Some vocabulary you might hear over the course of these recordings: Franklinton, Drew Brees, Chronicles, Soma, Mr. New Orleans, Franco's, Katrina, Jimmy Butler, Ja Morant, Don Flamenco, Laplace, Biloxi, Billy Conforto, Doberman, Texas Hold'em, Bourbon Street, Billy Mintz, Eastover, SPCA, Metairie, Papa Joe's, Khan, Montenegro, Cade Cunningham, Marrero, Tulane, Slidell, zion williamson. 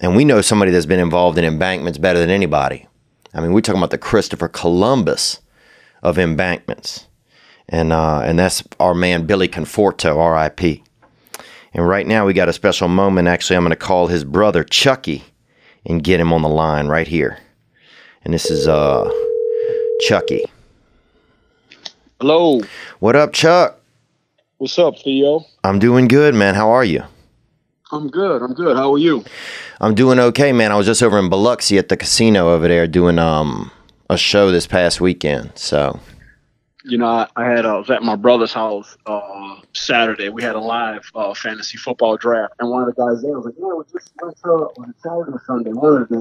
And we know somebody that's been involved in embankments better than anybody. I mean, we're talking about the Christopher Columbus of embankments. And that's our man, Billy Conforto, R.I.P. And right now we got a special moment. Actually, I'm going to call his brother, Chucky, and get him on the line right here. And this is Chucky. Hello. What up, Chuck? What's up, Theo? I'm doing good, man. How are you? I'm good. I'm good. How are you? I'm doing okay, man. I was just over in Biloxi at the casino over there doing a show this past weekend. So, you know, I was at my brother's house Saturday. We had a live fantasy football draft, and one of the guys there was like, "Yeah, was this on Saturday or Sunday? One of the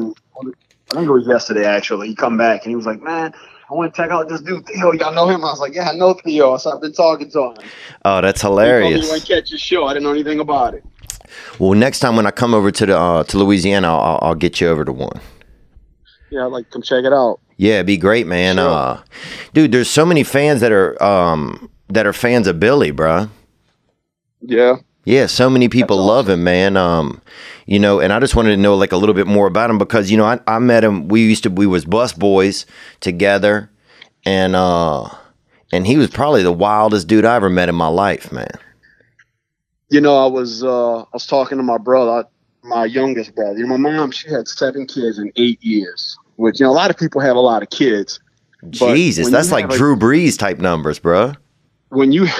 days. I think it was yesterday actually." He come back and he was like, "Man, I want to check out this dude Theo. Y'all know him?" I was like, "Yeah, I know Theo. So I've been talking to him." Oh, that's hilarious! He went catch his show. I didn't know anything about it. Well, next time when I come over to Louisiana, I'll get you over to one. Yeah, I'd like to come check it out. Yeah, it'd be great, man. Sure. Dude, there's so many fans that are fans of Billy, bruh. Yeah. Yeah, so many people love him, man. You know, and I just wanted to know like a little bit more about him because, you know, I met him. We was bus boys together, and he was probably the wildest dude I ever met in my life, man. You know, I was talking to my brother, my youngest brother. You know, my mom, she had 7 kids in 8 years, which, you know, a lot of people have a lot of kids. Jesus, that's like Drew Brees type numbers, bro. When you, she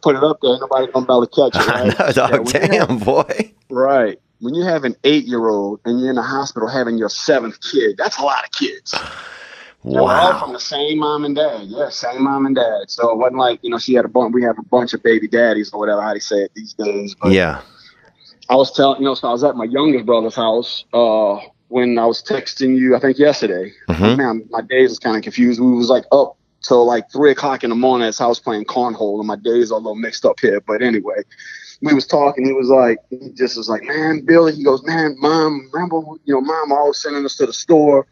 put it up there, nobody gonna be able to catch it. Right? I know, dog, yeah, damn, boy. Right. When you have an 8-year-old and you're in the hospital having your 7th kid, that's a lot of kids. Wow. We're all from the same mom and dad. Yeah, same mom and dad. So it wasn't like, you know, she had a bunch. We have a bunch of baby daddies or whatever, how they say it these days. But yeah. I was telling, you know, so I was at my youngest brother's house when I was texting you, I think yesterday. Mm-hmm. Man, my days is kind of confused. We was like up till like 3 o'clock in the morning as I was playing cornhole, and my days are a little mixed up here. But anyway, we was talking. He was like, he just was like, "Man, Billy," he goes, "Man, Mom, remember, you know, Mom always sending us to the store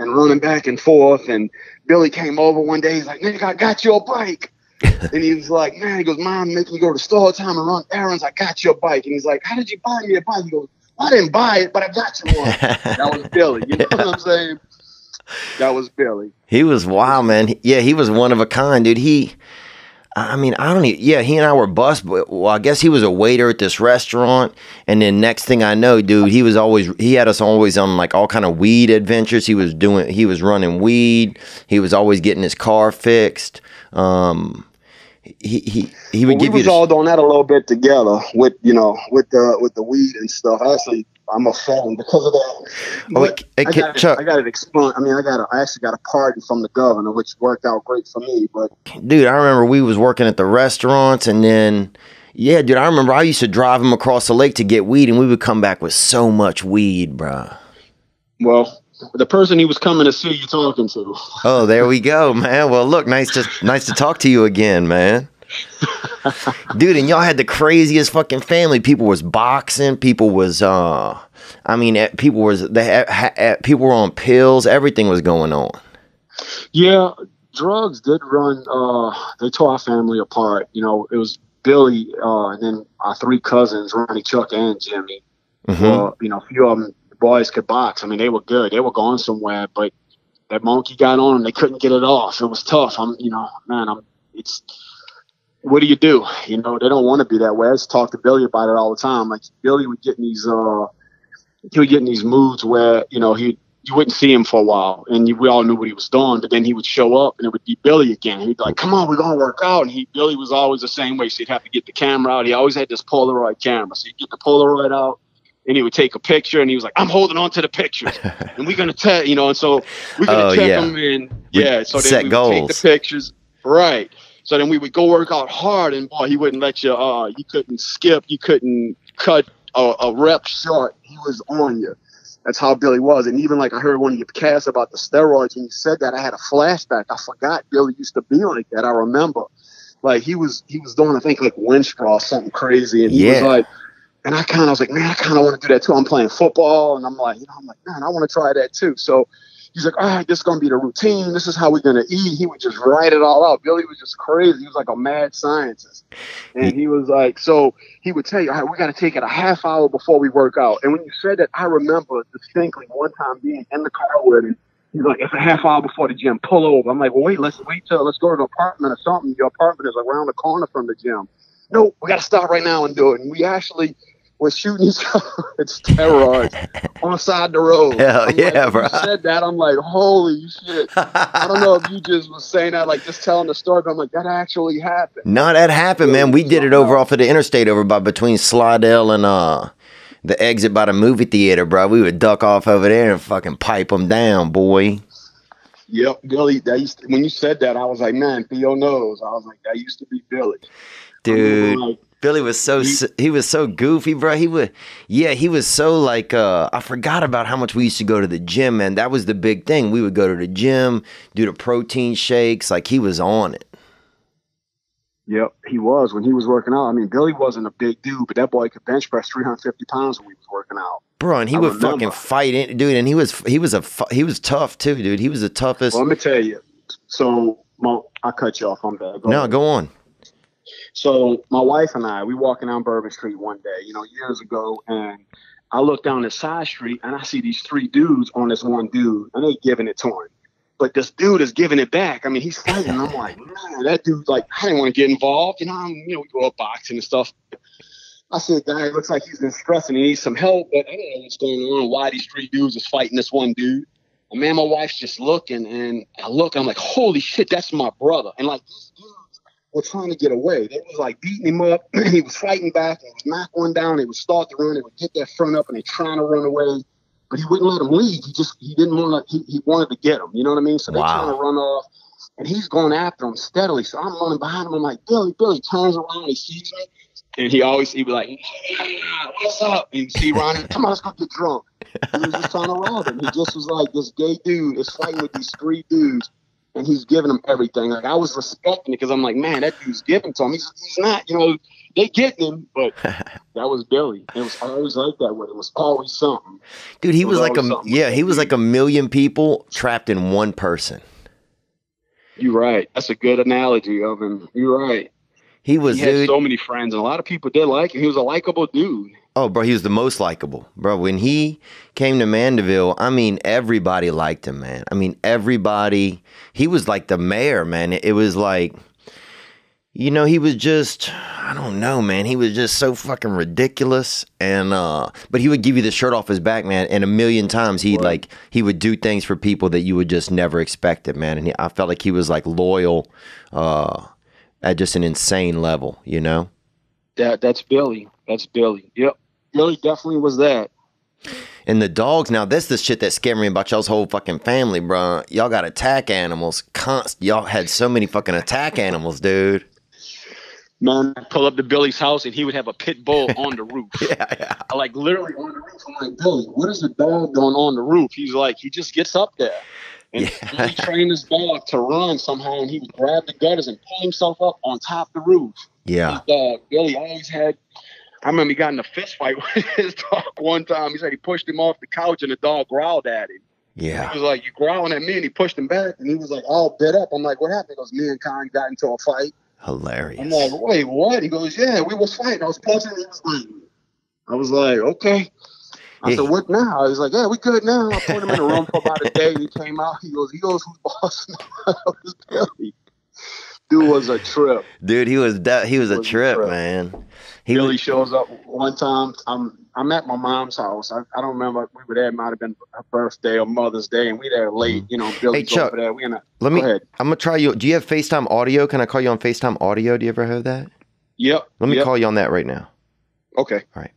and running back and forth." And Billy came over one day. He's like, "Nigga, I got you a bike." And he was like, "Man," he goes, "Mom make me go to store time and run errands. I got you a bike." And he's like, "How did you buy me a bike?" He goes, "I didn't buy it, but I got you one." That was Billy. You know what I'm saying? That was Billy. He was wild, man. Yeah, he was one of a kind, dude. He and I were bus. Well, I guess he was a waiter at this restaurant, and then next thing I know, dude, he had us always on like all kind of weed adventures. He was running weed. He was always getting his car fixed. He would give you. We was all doing that a little bit together with, you know, with the weed and stuff. Actually, I'm a felon because of that. Oh, I actually got a pardon from the governor, which worked out great for me. But dude, I remember we was working at the restaurants, and then yeah, dude, I remember I used to drive him across the lake to get weed, and we would come back with so much weed, bro. Well, the person he was coming to see you talking to. Oh, there we go, man. Well, look, nice to talk to you again, man. Dude, and y'all had the craziest fucking family. People was boxing. People was, people were on pills. Everything was going on. Yeah, drugs did run. They tore our family apart. You know, it was Billy and then our 3 cousins, Ronnie, Chuck, and Jimmy. Mm-hmm. You know, a few of them boys could box. I mean, they were good. They were going somewhere, but that monkey got on them. They couldn't get it off. It was tough. What do you do? You know, they don't want to be that way. I just talk to Billy about it all the time. Like Billy would get in these moods where, you know, you wouldn't see him for a while, and we all knew what he was doing, but then he would show up and it would be Billy again. He'd be like, "Come on, we're going to work out." And Billy was always the same way. So he'd have to get the camera out. He always had this Polaroid camera. So he'd get the Polaroid out and he would take a picture, and he was like, "I'm holding on to the picture, and we're going to tell," you know, and so we're going to check them in. Yeah. So then we would take the pictures. Right. So then we would go work out hard, and boy, he wouldn't let you. You couldn't skip, you couldn't cut a rep short. He was on you. That's how Billy was. And even like I heard one of your casts about the steroids, and you said that, I had a flashback. I forgot Billy used to be on it. That I remember. Like he was doing, I think, like Winstraw or something crazy, and he was like. And I was like, man, I kind of want to do that too. I'm playing football, and I'm like, man, I want to try that too. So. he's like, all right, this is going to be the routine. This is how we're going to eat. He would just write it all out. Billy was just crazy. He was like a mad scientist. And he was like, so he would tell you, all right, we got to take it a half hour before we work out. And when you said that, I remember distinctly one time being in the car with him. He's like, it's a half hour before the gym. Pull over. I'm like, well, let's go to an apartment or something. Your apartment is around the corner from the gym. No, we got to stop right now and do it. And we actually were shooting each other with steroids on the side of the road. Hell yeah, like, bro. You said that, I'm like, holy shit. I don't know if you just was saying that, like just telling the story, but I'm like, that actually happened. No, that happened, man. We did it over off of the interstate over by between Slidell and the exit by the movie theater, bro. We would duck off over there and fucking pipe them down, boy. Yep, Billy. That used to, when you said that, I was like, man, Theo knows. I was like, that used to be Billy. Dude, I mean, like, Billy was so he was so goofy, bro. He would, yeah, he was so like I forgot about how much we used to go to the gym, man. That was the big thing. We would go to the gym, do the protein shakes. Like he was on it. Yep, he was when he was working out. I mean, Billy wasn't a big dude, but that boy could bench press 350 pounds when he was working out, bro. And he would fucking fight it, dude. And he was tough too, dude. He was the toughest. Well, let me tell you. So, I'll cut you off. I'm bad. No, go on. So my wife and I, we walking down Bourbon Street one day, you know, years ago, and I look down the side street and I see these three dudes on this one dude, and they giving it to him. But this dude is giving it back. I mean, he's fighting. I'm like, man, that dude, like, I didn't want to get involved. You know, we go up boxing and stuff. I said, guy, it looks like he's been stressing. He needs some help, but I don't know what's going on, why these three dudes is fighting this one dude. And man, my wife's just looking, and I look, I'm like, holy shit, that's my brother. And like, these dudes were trying to get away. They was like beating him up. He was fighting back. He was knock one down. They would start to run. They would get their front up, and they're trying to run away. But he wouldn't let him leave. He didn't want to, he wanted to get him. You know what I mean? So they're trying to run off, and he's going after him steadily. So I'm running behind him. I'm like, Billy turns around. He sees me. And he'd be like, yeah, what's up? And you see Ronnie, come on, let's go get drunk. He was just trying to rob him. He just was like, this gay dude is fighting with these three dudes, and he's giving them everything. Like, I was respecting it because I'm like, man, that dude's giving to him. He's not, you know, they getting him, but that was Billy. It was always like that with him. It was always something. Dude, he was like he was like a million people trapped in one person. You're right. That's a good analogy of him. You're right. He had so many friends, and a lot of people did like him. He was a likable dude. Oh, bro, he was the most likable, bro. When he came to Mandeville, I mean, everybody liked him, man. I mean, everybody. He was like the mayor, man. It was like, you know, he was just, I don't know, man. He was just so fucking ridiculous, and but he would give you the shirt off his back, man. And a million times he would do things for people that you would just never expect it, man. And I felt like he was like loyal, at just an insane level, you know. That's Billy. That's Billy. Yep. Billy definitely was that. And the dogs, now that's the shit that scared me about y'all's whole fucking family, bro. Y'all got attack animals. Y'all had so many fucking attack animals, dude. Man, I'd pull up to Billy's house and he would have a pit bull on the roof. Yeah. Like literally on the roof. I'm like, Billy, what is the dog doing on the roof? He's like, he just gets up there. And he trained his dog to run somehow, and he would grab the gutters and pull himself up on top of the roof. Yeah. Billy always had, I remember he got in a fist fight with his dog one time. He said he pushed him off the couch, and the dog growled at him. Yeah. And he was like, you growling at me, and he pushed him back, and he was like all bit up. I'm like, what happened? He goes, me and Khan got into a fight. Hilarious. I'm like, wait, what? He goes, yeah, we was fighting. I was punching, he was fighting. I was like, okay. I said, what now? He's like, yeah, we good now. I put him in the room for about a day. He came out. He goes, who's boss now? Dude was a trip. Dude, he was a trip, man. Billy shows up one time. I'm at my mom's house. I don't remember if we were there. It might have been her birthday or Mother's Day, and we there late. You know, Billy's over there. We in a, go ahead. I'm gonna try you. Do you have FaceTime audio? Can I call you on FaceTime audio? Do you ever have that? Yep. Let me call you on that right now. Okay. All right.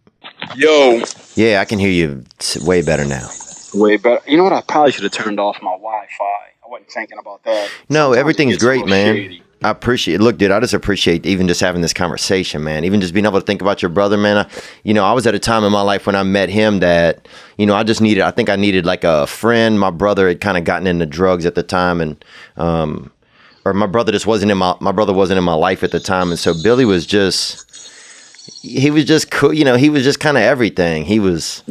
Yo. Yeah, I can hear you way better now. Way better. You know what? I probably should have turned off my Wi-Fi. I wasn't thinking about that. No, sometimes everything's great, man. Shady. I appreciate it. Look, dude, I just appreciate even just having this conversation, man. Even just being able to think about your brother, man. I was at a time in my life when I met him that, you know, I think I needed like a friend. My brother had kind of gotten into drugs at the time, and or my brother wasn't in my life at the time. And so Billy was just he was just cool. You know, he was just kind of everything. He was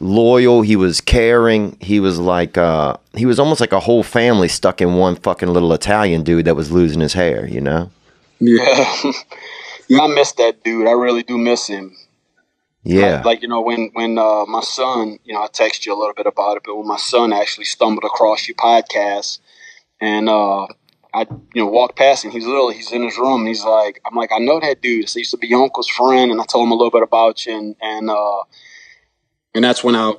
loyal. He was caring. He was like, he was almost like a whole family stuck in one fucking little Italian dude that was losing his hair, you know? Yeah. Yeah, I miss that dude. I really do miss him. Yeah. Like, you know, when my son, you know, I text you a little bit about it, but when my son actually stumbled across your podcast and, I, you know, walked past him. He's in his room. And he's like, I'm like, I know that dude. So he used to be your uncle's friend. And I told him a little bit about you. And that's when I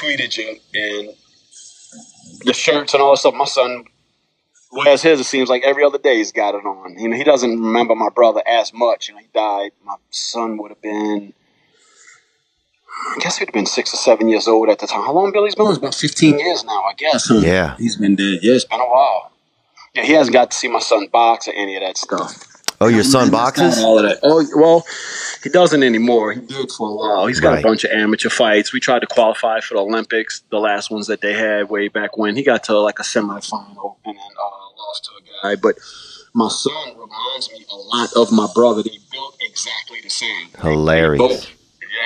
tweeted you and the shirts and all that stuff. My son wears his, it seems like every other day he's got it on. You know, he doesn't remember my brother as much. You know, he died. My son would have been, I guess he'd have been 6 or 7 years old at the time. How long Billy's been? It's about 15 years now, I guess. Yeah. He's been dead. Yeah, it's been a while. Yeah, he hasn't got to see my son box or any of that stuff. Oh, your son boxes? All of that. Oh, well, he doesn't anymore. He did for a while. He's got a bunch of amateur fights. We tried to qualify for the Olympics, the last ones that they had way back when. He got to like a semifinal and then lost to a guy. But my son reminds me a lot of my brother. They built exactly the same. Hilarious.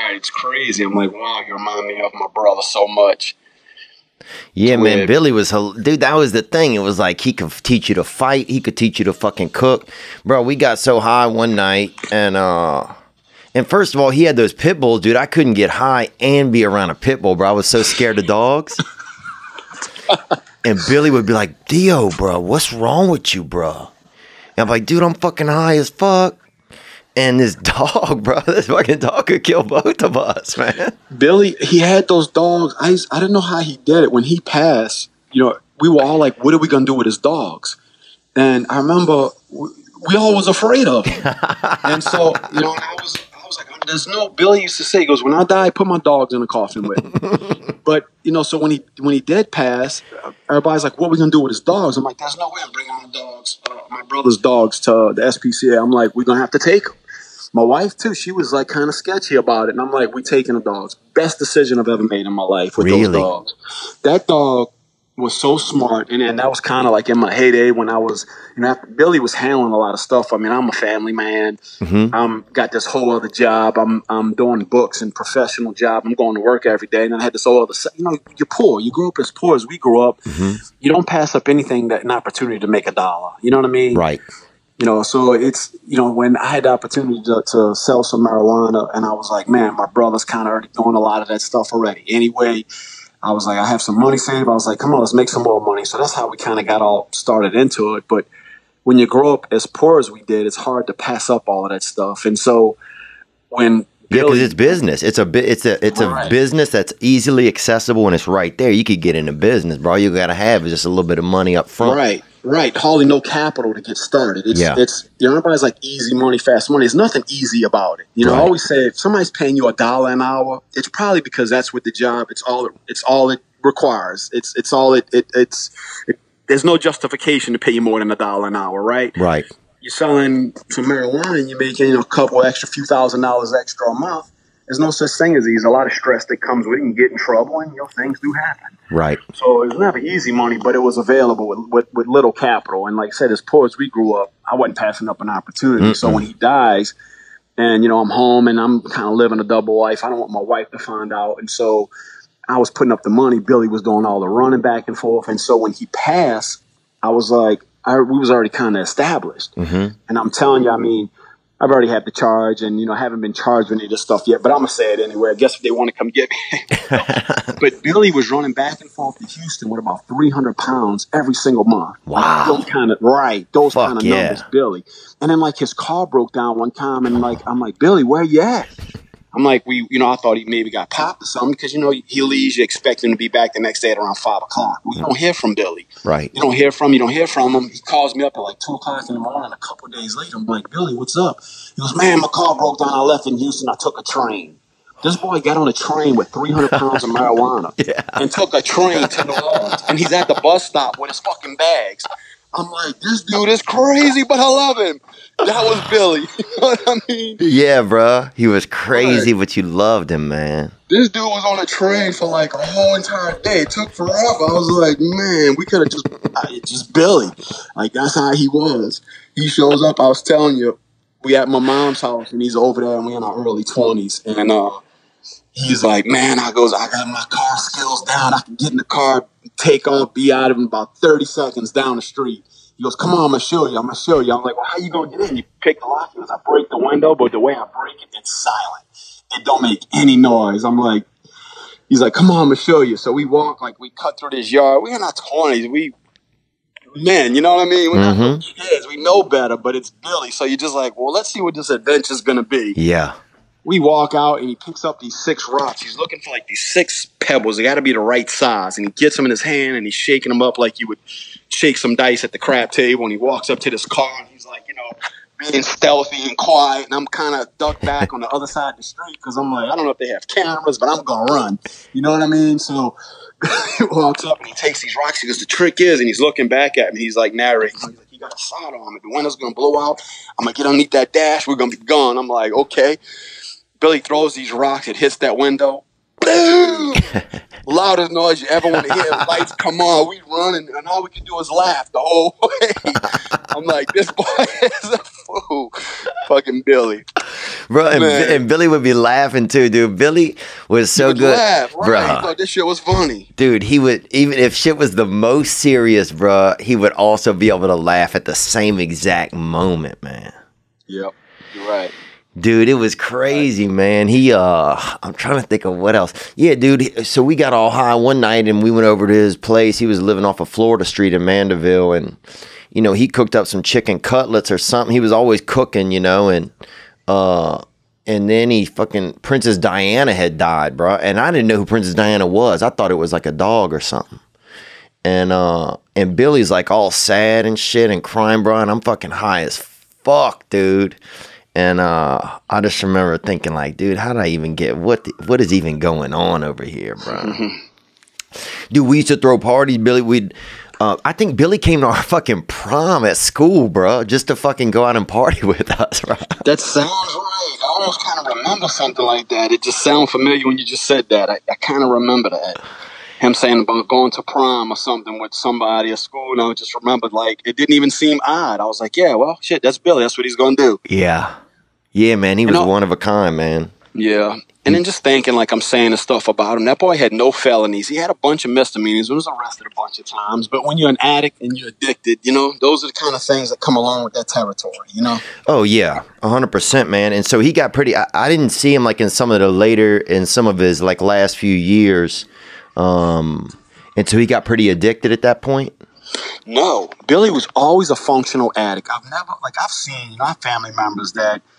Yeah, it's crazy. I'm like, wow, you remind me of my brother so much. Yeah, man, Billy was, dude, that was the thing. It was like, he could teach you to fight. He could teach you to fucking cook. Bro, we got so high one night and first of all, he had those pit bulls, dude. I couldn't get high and be around a pit bull, bro. I was so scared of dogs. And Billy would be like, Theo, bro, what's wrong with you, bro? And I'm like, dude, I'm fucking high as fuck. And this dog, bro, this fucking dog could kill both of us, man. Billy, he had those dogs. I didn't know how he did it. When he passed, you know, we were all like, what are we going to do with his dogs? And I remember we all was afraid of him. And so, you know, I was like, there's no, Billy used to say, he goes, when I die, put my dogs in a coffin with him. But, you know, so when he did pass, everybody's like, what are we going to do with his dogs? I'm like, there's no way I'm bringing my dogs, my brother's dogs to the SPCA. I'm like, we're going to have to take them. My wife, too, she was, like, kind of sketchy about it. And I'm like, we taking the dogs. Best decision I've ever made in my life with those dogs. That dog was so smart. And that was kind of, like, in my heyday when I was, you know, Billy was handling a lot of stuff. I mean, I'm a family man. Mm-hmm. I'm got this whole other job. I'm doing books and professional job. I'm going to work every day. And then I had this whole other, you know, you're poor. You grew up as poor as we grew up. Mm-hmm. You don't pass up anything, that an opportunity to make a dollar. You know what I mean? Right. You know, so it's, you know, when I had the opportunity to sell some marijuana and I was like, man, my brother's kind of already doing a lot of that stuff already. Anyway, I was like, I have some money saved. I was like, come on, let's make some more money. So that's how we kind of got all started into it. But when you grow up as poor as we did, it's hard to pass up all of that stuff. And so when Billy, because it's business. It's a business that's easily accessible and it's right there. You could get into business, bro. You got to have just a little bit of money up front. Right. Right, hardly no capital to get started. It's you know, everybody's like easy money, fast money. There's nothing easy about it. You know, I always say if somebody's paying you $1 an hour, it's probably because that's what the job. It's all it requires. It's all it. There's no justification to pay you more than $1 an hour, right? Right. You're selling some marijuana and you're making, you know, a couple extra, few $1,000 extra a month. There's no such thing as easy. There's a lot of stress that comes with it. You get in trouble and, you know, things do happen. Right. So it was never easy money, but it was available with little capital. And like I said, as poor as we grew up, I wasn't passing up an opportunity. Mm-hmm. So when he dies and, you know, I'm home and I'm kind of living a double life, I don't want my wife to find out. And so I was putting up the money. Billy was doing all the running back and forth. And so when he passed, I was like, we was already kind of established. Mm-hmm. And I'm telling you, I mean, I've already had the charge and, you know, I haven't been charged with any of this stuff yet, but I'm going to say it anyway. I guess if they want to come get me. But Billy was running back and forth to Houston with about 300 pounds every single month. Wow. Like, those kind of numbers, Billy. And then, like, his car broke down one time and, like, I'm like, Billy, where you at? I'm like, you know, I thought he maybe got popped or something because, you know, he leaves, you expect him to be back the next day at around 5 o'clock. We don't hear from Billy. Right. You don't hear from him. He calls me up at like 2 o'clock in the morning. A couple of days later, I'm like, Billy, what's up? He goes, man, my car broke down. I left in Houston. I took a train. This boy got on a train with 300 pounds of marijuana and took a train to New Orleans. And he's at the bus stop with his fucking bags. I'm like, this dude is crazy, but I love him. That was Billy. You know what I mean? Yeah, bro. He was crazy, but you loved him, man. This dude was on a train for like a whole entire day. It took forever. I was like, man, we could have just Billy. Like, that's how he was. He shows up. I was telling you, we at my mom's house, and he's over there, and we in our early 20s. And he's like, man, I got my car skills down. I can get in the car, take off, be out of in about 30 seconds down the street. He goes, come on, I'm going to show you. I'm like, well, how you going to get in? You pick the lock. He goes, I break the window, but the way I break it, it's silent. It don't make any noise. I'm like, he's like, come on, I'm going to show you. So we walk, like, we cut through this yard. We're in our 20s. We men, you know what I mean? We're not kids. We know better, but it's Billy. So you're just like, well, let's see what this adventure's going to be. Yeah. We walk out, and he picks up these 6 rocks. He's looking for, like, these 6 pebbles. They got to be the right size. And he gets them in his hand, and he's shaking them up like you would shake some dice at the crap table. And he walks up to this car, and he's like, you know, being stealthy and quiet. And I'm kind of ducked back on the other side of the street because I'm like, I don't know if they have cameras, but I'm going to run. You know what I mean? So he walks up, and he takes these rocks. He goes, the trick is, and he's looking back at me. He's like, narrating. He's like, you got a sidearm. If the window's going to blow out, I'm going to get underneath that dash. We're going to be gone. I'm like, okay. Billy throws these rocks. It hits that window. Boom! Loudest noise you ever want to hear. Lights come on. We run, and all we can do is laugh the whole way. I'm like, this boy is a fool. Fucking Billy. Bro, and Billy would be laughing too, dude. Billy was so good. Laugh, right? Bro. He thought this shit was funny. Dude, he would, even if shit was the most serious, bro, he would also be able to laugh at the same exact moment, man. Yep, you're right. Dude, it was crazy, man. He, I'm trying to think of what else. Yeah, dude, so we got all high one night, and we went over to his place. He was living off of Florida Street in Mandeville, and, you know, he cooked up some chicken cutlets or something. He was always cooking, you know, and then he fucking, Princess Diana had died, bro, and I didn't know who Princess Diana was. I thought it was like a dog or something. And Billy's, like, all sad and shit and crying, bro, and I'm fucking high as fuck, dude. And I just remember thinking, like, dude, how did I even get, what is even going on over here, bro? Dude, we used to throw parties, Billy. I think Billy came to our fucking prom at school, bro, just to fucking go out and party with us, bro. That sounds right. I almost kind of remember something like that. It just sounds familiar when you just said that. I kind of remember that. Him saying about going to prom or something with somebody at school, and I just remembered, like, it didn't even seem odd. I was like, yeah, well, shit, that's Billy. That's what he's going to do. Yeah. Yeah, man, he was one of a kind, man. Yeah. And then just thinking, like, I'm saying this stuff about him. That boy had no felonies. He had a bunch of misdemeanors. He was arrested a bunch of times. But when you're an addict and you're addicted, you know, those are the kind of things that come along with that territory, you know? Oh, yeah, 100%, man. And so he got pretty – I didn't see him, like, in some of the later – in some of his, like, last few years. And so he got pretty addicted at that point? No. Billy was always a functional addict. I've never – like, I've seen, you know, family members that –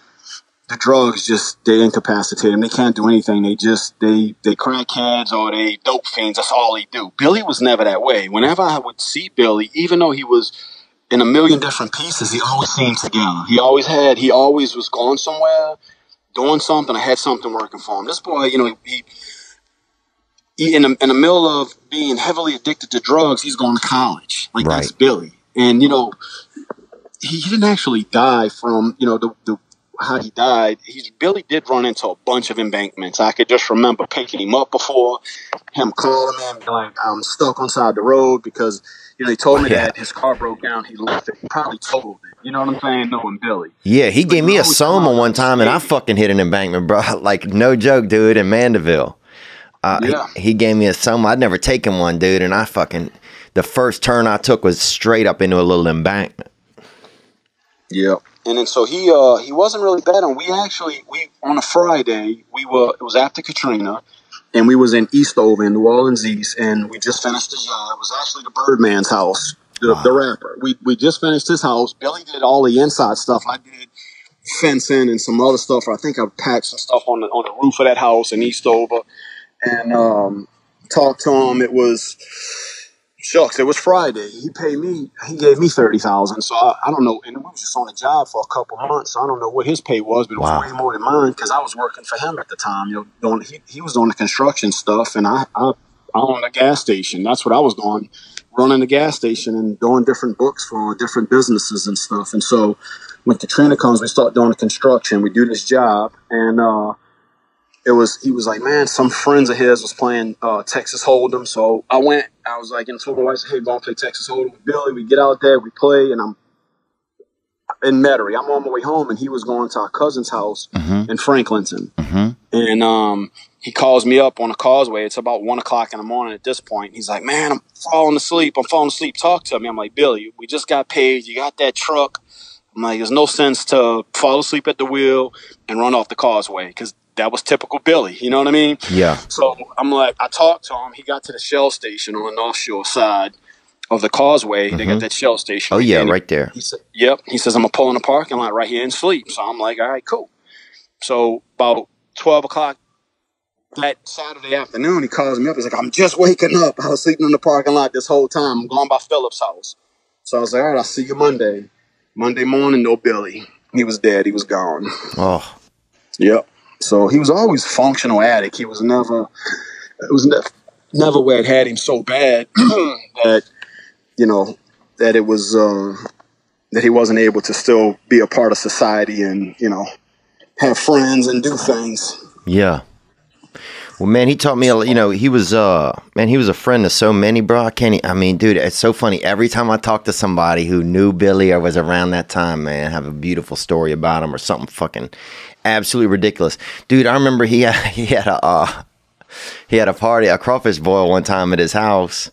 the drugs just, they incapacitate them. They can't do anything. They just, they crackheads or they dope fiends. That's all they do. Billy was never that way. Whenever I would see Billy, even though he was in a million different pieces, he always seemed together. He always was going somewhere, doing something. I had something working for him. This boy, you know, he in the middle of being heavily addicted to drugs, he's going to college. Like, right. That's Billy. And, you know, he didn't actually die from, you know, how he died. Billy did run into a bunch of embankments. I could just remember picking him up before, him calling him, like, I'm stuck on side the road because, you know, he told me that his car broke down. He left it. He probably told it. You know what I'm saying? Knowing Billy. Yeah, he gave me a Soma one time, and I fucking hit an embankment, bro. Like, no joke, dude, in Mandeville. Yeah. He gave me a Soma. I'd never taken one, dude, and I fucking, the first turn I took was straight up into a little embankment. Yeah. And then so he wasn't really bad on. We on a Friday, it was after Katrina, and we was in Eastover in New Orleans East, and we just finished the job. It was actually the Birdman's house, the rapper. We just finished his house. Billy did all the inside stuff. I did fencing and some other stuff. I think I patched some stuff on the roof of that house in Eastover, and talked to him. It was. Shucks, it was Friday. He gave me $30,000. So I don't know. And we was just on the job for a couple months. So I don't know what his pay was, but it was way more than mine because I was working for him at the time. You know, he was doing the construction stuff, and I owned a gas station. That's what I was doing, running the gas station and doing different books for different businesses and stuff. And so when Katrina comes, we start doing the construction. We do this job, and he was like, man, some friends of his was playing Texas Hold'em. So I went, I was like, and told my wife, hey, go and play Texas Hold'em with Billy. We get out there, we play, and I'm in Metairie. I'm on my way home, and he was going to our cousin's house in Franklinton. And he calls me up on the Causeway. It's about 1 o'clock in the morning at this point. He's like, "Man, I'm falling asleep. I'm falling asleep. Talk to me." I'm like, "Billy, we just got paid. You got that truck. I'm like, there's no sense to fall asleep at the wheel and run off the Causeway," because that was typical Billy. You know what I mean? Yeah. So I'm like, I talked to him. He got to the Shell Station on the North Shore side of the Causeway. They got that Shell Station. Oh, yeah, right there. He said, "Yep." He says, "I'm going to pull in the parking lot right here and sleep." So I'm like, all right, cool. So about 12 o'clock that Saturday afternoon, he calls me up. He's like, "I'm just waking up. I was sleeping in the parking lot this whole time. I'm going by Phillip's house." So I was like, all right, I'll see you Monday. Monday morning, no Billy. He was dead. He was gone. Oh. Yep. So he was always functional addict. He was never, it was never where it had him so bad that, you know, that it was, that he wasn't able to still be a part of society and, you know, have friends and do things. Yeah. Well, man, he taught me, you know, he was, man, he was a friend to so many, bro. I can't, I mean, dude, it's so funny. Every time I talk to somebody who knew Billy or was around that time, man, have a beautiful story about him or something fucking absolutely ridiculous. Dude, I remember he had a party, a crawfish boil one time at his house.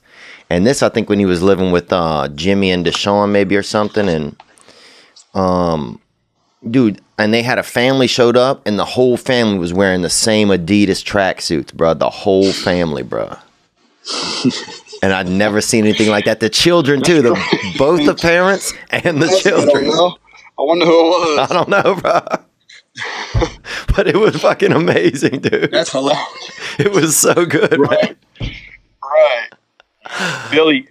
And this, I think when he was living with, Jimmy and Deshaun maybe or something. And, dude, and they had a family showed up, and the whole family was wearing the same Adidas tracksuits, bro. The whole family, bro. And I'd never seen anything like that. The children, too. Both the parents and the children. I wonder who it was. I don't know, bro. But it was fucking amazing, dude. That's hilarious. It was so good, right? Man. Right. Billy,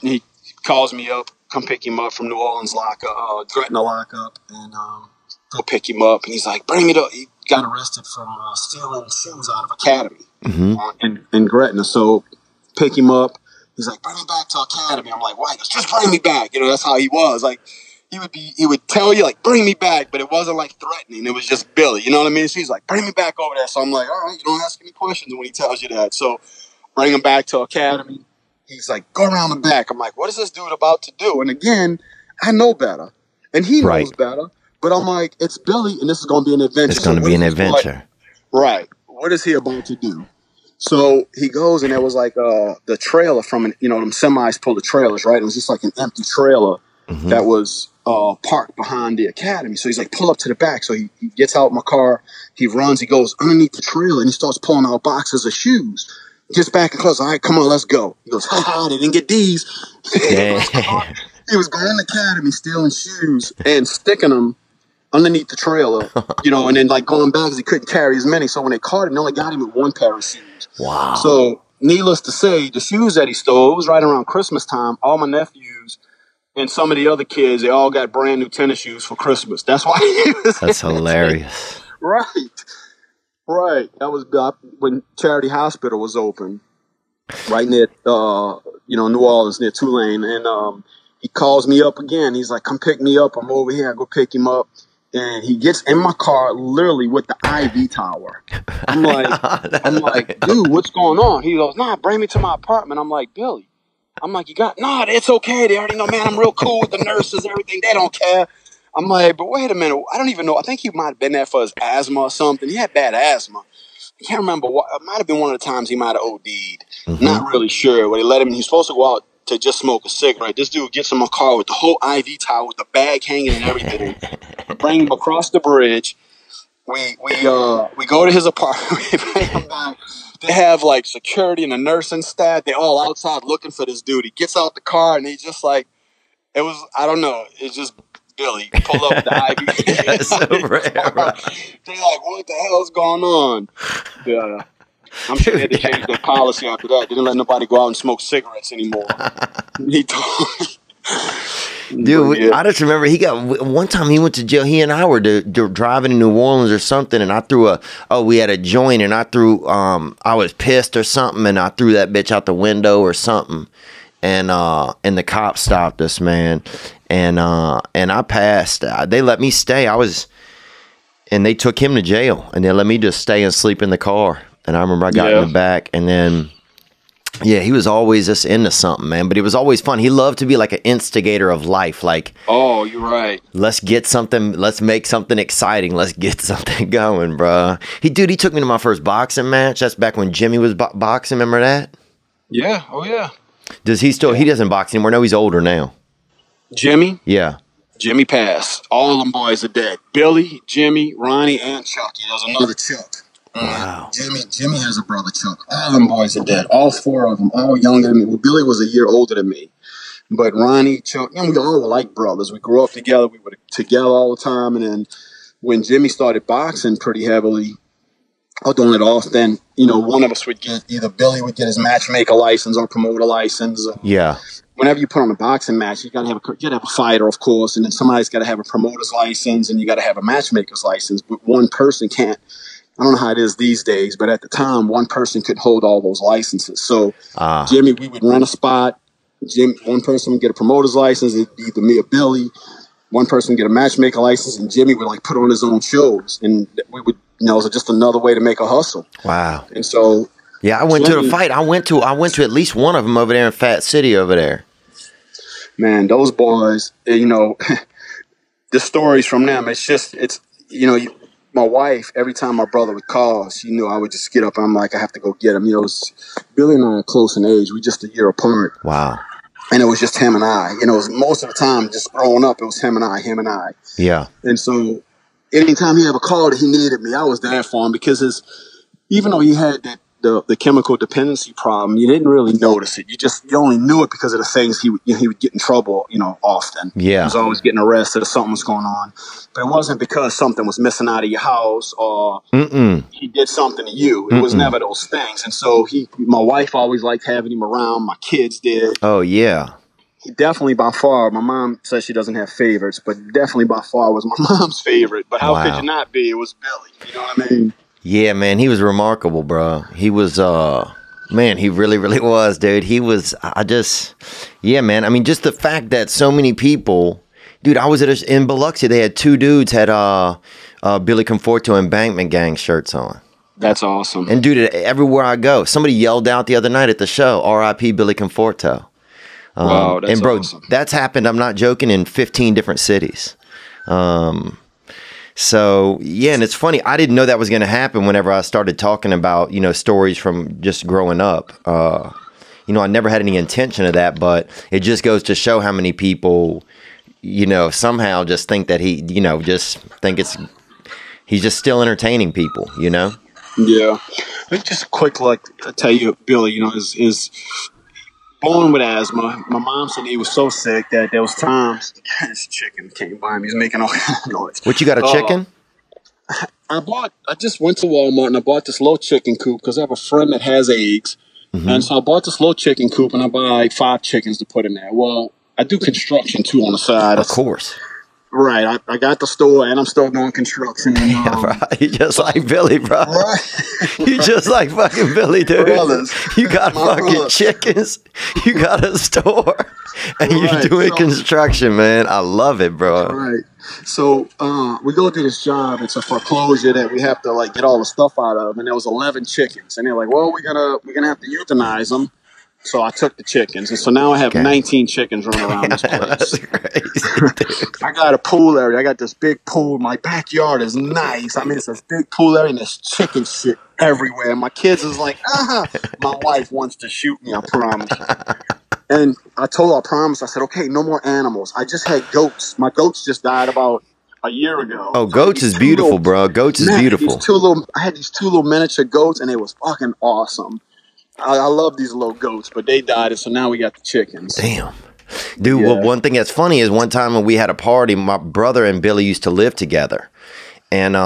he calls me up. Come pick him up from New Orleans lockup, Gretna lockup, and go pick him up. And he's like, "Bring it up." He got arrested for stealing shoes out of Academy in Gretna. So pick him up. He's like, "Bring me back to Academy." I'm like, "Why?" He goes, "Just bring me back." You know, that's how he was. Like, he would tell you like, "Bring me back," but it wasn't like threatening. It was just Billy. You know what I mean? So he's like, "Bring me back over there." So I'm like, "All right, you don't ask any questions when he tells you that." So bring him back to Academy. He's like, "Go around the back." I'm like, what is this dude about to do? And again, I know better. And he knows better. But I'm like, it's Billy, and this is going to be an adventure. It's going to be an adventure. Right. What is he about to do? So he goes, and there was like the trailer from, you know, them semis pull the trailers, right? It was just like an empty trailer that was parked behind the Academy. So he's like, pull up to the back. So he gets out my car. He runs. He goes underneath the trailer, and he starts pulling out boxes of shoes. Gets back and close. "All right, come on, let's go." He goes, "Haha, they didn't get these." He was going to Academy stealing shoes and sticking them underneath the trailer, you know, and then like going back because he couldn't carry as many. So when they caught him, they only got him with one pair of shoes. Wow. So needless to say, the shoes that he stole, it was right around Christmas time. All my nephews and some of the other kids, they all got brand new tennis shoes for Christmas. That's why he was. That's hilarious. Right. Right. That was when Charity Hospital was open, right near, you know, New Orleans, near Tulane. And he calls me up again. He's like, "Come pick me up. I'm over here." I go pick him up. And he gets in my car literally with the IV tower. I'm like, "Dude, what's going on?" He goes, "Nah, bring me to my apartment." I'm like, "Billy." I'm like, "You got..." "Nah, it's okay. They already know, man. I'm real cool with the nurses, everything. They don't care." I'm like, "But wait a minute, I don't even know." I think he might have been there for his asthma or something. He had bad asthma. I can't remember what. It might have been one of the times he might have OD'd. Not really sure. But they let him, he's supposed to go out to just smoke a cigarette. This dude gets him a car with the whole IV tower, with the bag hanging and everything. Bring him across the bridge. We go to his apartment. We bring him back. They have like security and a nursing staff. They're all outside looking for this dude. He gets out the car and he's just like, it was, I don't know. It's just Billy pull up the IV. Yeah, it's so rare, bro. They're like, "What the hell's going on?" Yeah, I'm sure they had to change their policy after that. They didn't let nobody go out and smoke cigarettes anymore. He told dude, yeah. I just remember he got one time he went to jail. He and I were driving in New Orleans or something, and I threw we had a joint, and I threw I was pissed or something, and I threw that bitch out the window or something. And the cops stopped us, man. And I passed. They let me stay. And they took him to jail, and they let me just stay and sleep in the car. And I remember I got in the back, and then Yeah, he was always just into something, man. But it was always fun. He loved to be like an instigator of life. Like, oh, you're right. Let's get something. Let's make something exciting. Let's get something going, bro. Dude, he took me to my first boxing match. That's back when Jimmy was boxing. Remember that? Yeah. Oh, yeah. Does he still? He doesn't box anymore. No, he's older now. Jimmy? Yeah. Jimmy passed. All of them boys are dead. Billy, Jimmy, Ronnie, and Chucky. There's another Chuck. Wow. Jimmy has a brother, Chuck. All them boys are dead. All four of them, all younger than me. Well, Billy was a year older than me. But Ronnie, Chuck, and we all were like brothers. We grew up together. We were together all the time. And then when Jimmy started boxing pretty heavily, or doing it off, then, you know, one of us would get, either Billy would get his matchmaker license or promoter license. Or yeah. Whenever you put on a boxing match, you gotta have a fighter, of course, and then somebody's got to have a promoter's license and you got to have a matchmaker's license. But one person can't. I don't know how it is these days, but at the time, one person could hold all those licenses. So, Jimmy, we would rent a spot. One person would get a promoter's license. It'd be either me or Billy. One person would get a matchmaker license, and Jimmy would like put on his own shows, and we would, you know, it was just another way to make a hustle. Wow! And so, yeah, I went to the fight. I went to at least one of them over there in Fat City over there. Man, those boys, you know, the stories from them. It's you know. My wife, every time my brother would call, she knew I would just get up and I'm like, I have to go get him. You know, Billy and I are close in age. We're just a year apart. Wow. And it was just him and I. You know, it was most of the time just growing up, it was him and I. Yeah. And so anytime he ever called, he needed me. I was there for him because even though he had the chemical dependency problem, you didn't really notice it. You only knew it because of the things he would get in trouble, you know, often. Yeah. He was always getting arrested or something was going on. But it wasn't because something was missing out of your house or he did something to you. It was never those things. And so my wife always liked having him around. My kids did. Oh, yeah. He definitely by far, my mom says she doesn't have favorites, but definitely by far was my mom's favorite. But how could you not be? It was Billy. You know what I mean? Yeah, man, he was remarkable, bro. He was, man, he really, really was, dude. He was, yeah, man. I mean, just the fact that so many people, dude, I was in Biloxi. They had two dudes had Billy Conforto Embankment Gang shirts on. That's awesome. And dude, everywhere I go, somebody yelled out the other night at the show, R.I.P. Billy Conforto. Wow, that's and bro, awesome. That's happened, I'm not joking, in 15 different cities. So, yeah, and it's funny. I didn't know that was going to happen whenever I started talking about, you know, stories from just growing up. You know, I never had any intention of that, but it just goes to show how many people, you know, somehow just think that he, you know, just think he's just still entertaining people, you know? Yeah. Just quick, like, I tell you, Billy, you know, is born with asthma. My mom said he was so sick that there was times this chicken came by him. He's making all kind of noise. What, you got a chicken? I just went to Walmart and I bought this little chicken coop because I have a friend that has eggs. And so I bought this little chicken coop and I buy like 5 chickens to put in there. Well, I do construction too on the side. Of course. Right. I got the store and I'm still doing construction. And, yeah, bro. You're just like Billy, bro. Right. You're just like fucking Billy, dude. Brothers. You got chickens. You got a store. And you're doing construction, man. I love it, bro. Right. So we go do this job. It's a foreclosure that we have to like get all the stuff out of. And there was 11 chickens. And they're like, well, we're gonna have to euthanize them. So I took the chickens, and so now I have 19 chickens running around this place. Crazy, I got a pool area. I got this big pool. My backyard is nice. I mean, it's this big pool area, and there's chicken shit everywhere. My kids is like, my wife wants to shoot me, I promise. And I told her, I promise. I said, okay, no more animals. I just had goats. My goats just died about a year ago. Oh, goats is beautiful, bro. Goats is beautiful. I had these 2 little miniature goats, and it was fucking awesome. I love these little goats, but they died, and so now we got the chickens. Damn. Dude, well, one thing that's funny is one time when we had a party, my brother and Billy used to live together. And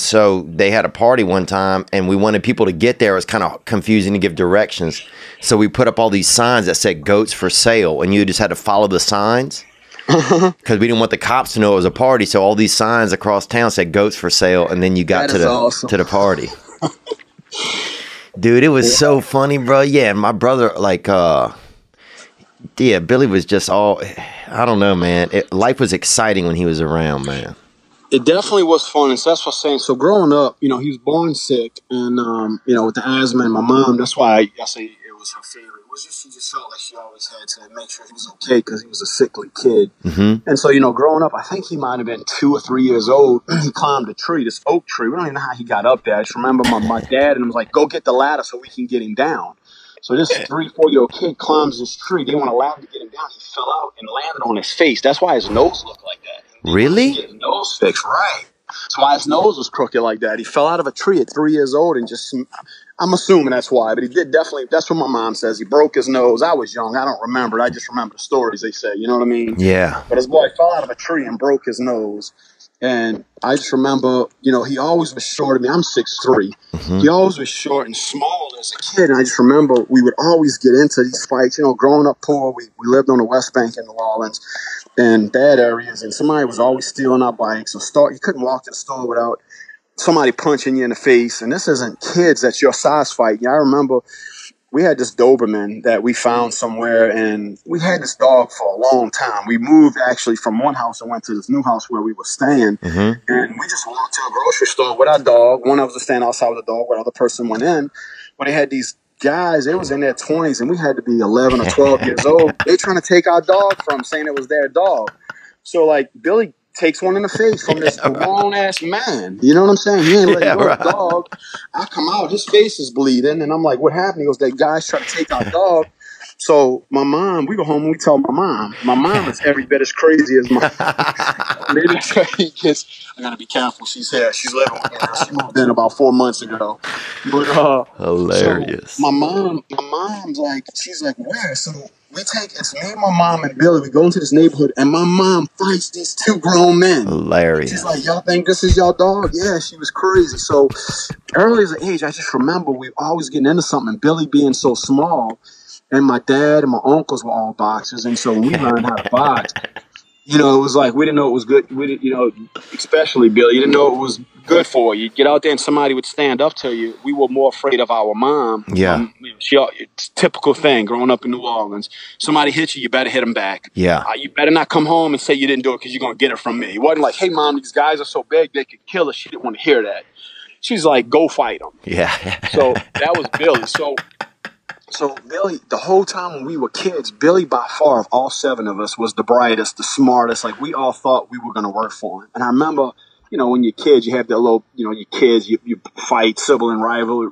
so they had a party one time, and we wanted people to get there. It was kind of confusing to give directions. So we put up all these signs that said goats for sale, and you just had to follow the signs because we didn't want the cops to know it was a party. So all these signs across town said goats for sale, and then you got to the party. Dude, it was so funny, bro. Yeah, my brother, like, Billy was just all, I don't know, man. Life was exciting when he was around, man. It definitely was fun, and so that's what I'm saying. So growing up, you know, he was born sick, and, you know, with the asthma and my mom, that's why I say it was her favorite. It was just, she just felt like she always had to make sure he was okay because he was a sickly kid. Mm-hmm. And so, you know, growing up, I think he might have been 2 or 3 years old. He climbed a tree, this oak tree. We don't even know how he got up there. I just remember my dad and was like, go get the ladder so we can get him down. So this 3-4-year-old kid climbs this tree. They weren't allowed to get him down. He fell out and landed on his face. That's why his nose looked like that. Really? His nose fixed, right. That's why his nose was crooked like that. He fell out of a tree at 3 years old and just, I'm assuming that's why, but he did definitely, that's what my mom says. He broke his nose. I was young. I don't remember. I just remember the stories they say, you know what I mean? Yeah. But his boy fell out of a tree and broke his nose. And I just remember, you know, he always was short of me. I'm 6'3". Mm-hmm. He always was short and small as a kid. And I just remember we would always get into these fights. You know, growing up poor, we lived on the West Bank in New Orleans and bad areas. And somebody was always stealing our bikes. You couldn't walk to the store without somebody punching you in the face. And this isn't kids that's your size fighting. I remember we had this Doberman that we found somewhere, and we had this dog for a long time. We moved actually from one house and went to this new house where we were staying, mm-hmm. and we just walked to a grocery store with our dog. One of us was standing outside with the dog, where the other person went in. But they had these guys, they was in their 20s, and we had to be 11 or 12 years old. They trying to take our dog from saying it was their dog. So, like, Billy takes one in the face from this grown-ass man. You know what I'm saying? He ain't letting go of the dog. I come out, his face is bleeding, and I'm like, what happened? He goes, that guy's trying to take our dog. So my mom, we go home and we tell my mom. My mom is every bit as crazy as my mom. Maybe that's why he gets, I got to be careful. She's here. She's living with me. She moved in about 4 months ago. But, hilarious. So my mom's like, she's like, where? So it's me, my mom, and Billy. We go into this neighborhood, and my mom fights these two grown men. Hilarious. She's like, y'all think this is y'all dog? Yeah, she was crazy. So early as an age, I just remember we always getting into something. Billy being so small, and my dad and my uncles were all boxers, and so we learned how to box. You know, it was like we didn't know it was good. We didn't, you know, especially Billy, you didn't know it was good for you. You'd get out there and somebody would stand up to you. We were more afraid of our mom. Yeah. She, it's a typical thing growing up in New Orleans. Somebody hits you, you better hit them back. Yeah. You better not come home and say you didn't do it because you're going to get it from me. It wasn't like, hey, Mom, these guys are so big they could kill us. She didn't want to hear that. She's like, go fight them. Yeah. So that was Billy. So Billy, the whole time when we were kids, Billy by far of all seven of us was the brightest, the smartest. Like we all thought we were going to work for him. And I remember, you know, when you're kids, you have that little, you know, your kids, you fight sibling rivalry,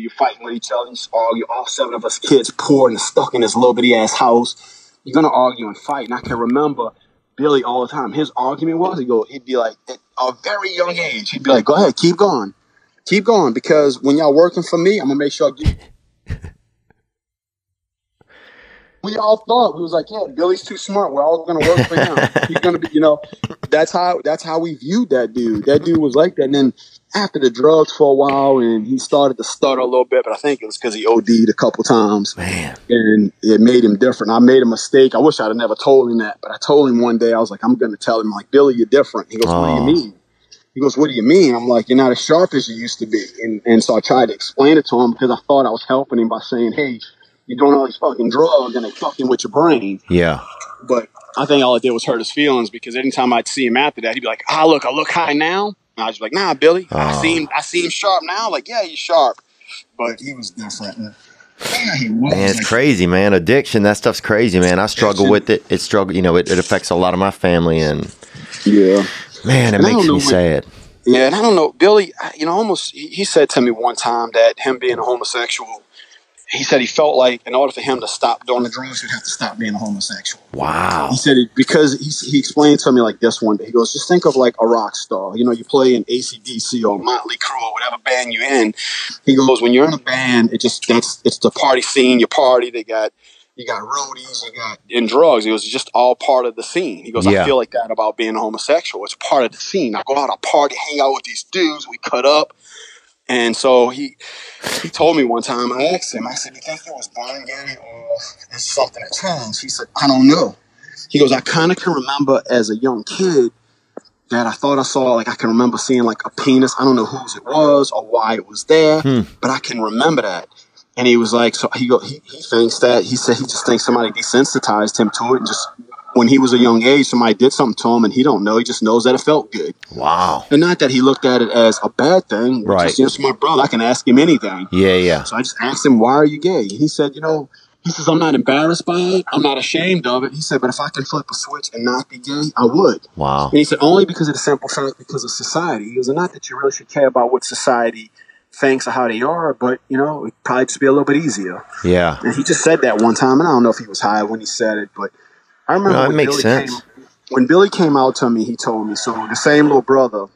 you're fighting with each other. You're all seven of us kids poor and stuck in this little bitty ass house. You're going to argue and fight. And I can remember Billy all the time. His argument was, he'd be like, at a very young age, he'd be like, go ahead, keep going. Because when y'all working for me, I'm going to make sure I get We all thought, we was like, yeah, Billy's too smart. We're all going to work for him. He's going to be, you know, that's how we viewed that dude. That dude was like that. And then after the drugs for a while, and he started to stutter a little bit, but I think it was because he OD'd a couple times. Man. And it made him different. I made a mistake. I wish I'd have never told him that, but I told him one day, I was like, I'm going to tell him, like, Billy, you're different. He goes, what do you mean? He goes, what do you mean? I'm like, you're not as sharp as you used to be. And so I tried to explain it to him because I thought I was helping him by saying, hey, you're doing all these fucking drugs and they fucking with your brain. Yeah. But I think all it did was hurt his feelings because anytime I'd see him after that, he'd be like, I look high now. And I was like, nah, Billy, I see him sharp now. Like, yeah, he's sharp. But he was different. Yeah, he was. Man, it's crazy, man. Addiction, that stuff's crazy, man. I struggle with it. It affects a lot of my family. And yeah, man, it makes me sad. Yeah. And I don't know, Billy, you know, almost, he said to me one time that him being a homosexual, he said he felt like in order for him to stop doing the drugs, he'd have to stop being a homosexual. Wow. He said it because he explained to me like this one day. He goes, just think of like a rock star. You know, you play in AC/DC or Motley Crue or whatever band you're in. He goes, when you're in a band, it's the party scene, your party. You got roadies, and drugs. It was just all part of the scene. He goes, yeah. I feel like that about being a homosexual. It's part of the scene. I go out, I party, hang out with these dudes. We cut up. And so he told me one time, I asked him, I said, do you think he was born again or is something that changed? He said, I don't know. He goes, I kind of can remember as a young kid that I thought I saw, like I can remember seeing like a penis. I don't know whose it was or why it was there, but I can remember that. And he was like, so he thinks that, he said he just thinks somebody desensitized him to it and just when he was a young age, somebody did something to him and he don't know. He just knows that it felt good. Wow. And not that he looked at it as a bad thing. Right. Just, you know, it's my brother. I can ask him anything. Yeah, yeah. So I just asked him, why are you gay? And he said, you know, he says, I'm not embarrassed by it. I'm not ashamed of it. He said, but if I could flip a switch and not be gay, I would. Wow. And he said, only because of the simple fact, because of society. He was not that you really should care about what society thinks or how they are, but, you know, it'd probably just be a little bit easier. Yeah. And he just said that one time, and I don't know if he was high when he said it, but I remember when Billy came out to me, he told me, so the same little brother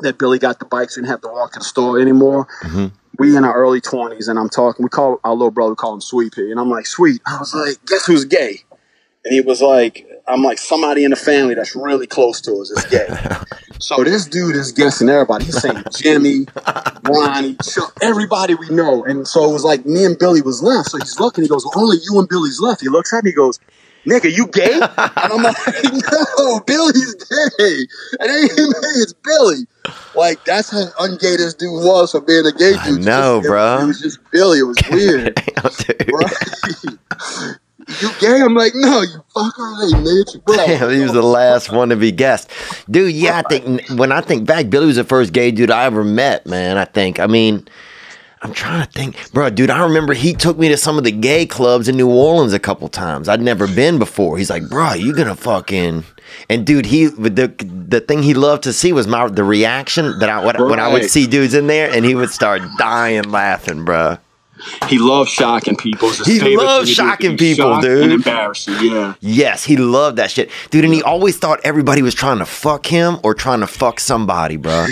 that Billy got the bike, so he didn't have to walk to the store anymore. Mm-hmm. We in our early 20s, and I'm talking, we call our little brother, we call him Sweet Pea. And I'm like, Sweet. I was like, guess who's gay? And he was like, I'm like, somebody in the family that's really close to us is gay. So this dude is guessing everybody. He's saying Jimmy, Ronnie, Chuck, everybody we know. And so it was like me and Billy was left. So he's looking, he goes, well, only you and Billy's left. He looks at me, he goes, nigga, you gay? And I'm like, no, Billy's gay. It ain't me, it's Billy. Like, that's how ungay this dude was for being a gay dude. I know, bro. It was just Billy. It was weird. Right? You gay? I'm like, no, you fucker, ain't nature, bro. Damn, he was the last one to be guessed. Dude, yeah, I think, when I think back, Billy was the first gay dude I ever met, man, I think. I mean, I'm trying to think. Bro, dude, I remember he took me to some of the gay clubs in New Orleans a couple times. I'd never been before. He's like, bro, you gonna fucking... And dude, he the thing he loved to see was the reaction that when I would see dudes in there, and he would start dying laughing, bro. He loved shocking people. He loved shocking people, dude. And embarrassing, yeah. Yes, he loved that shit, dude. And he always thought everybody was trying to fuck him or trying to fuck somebody, bro.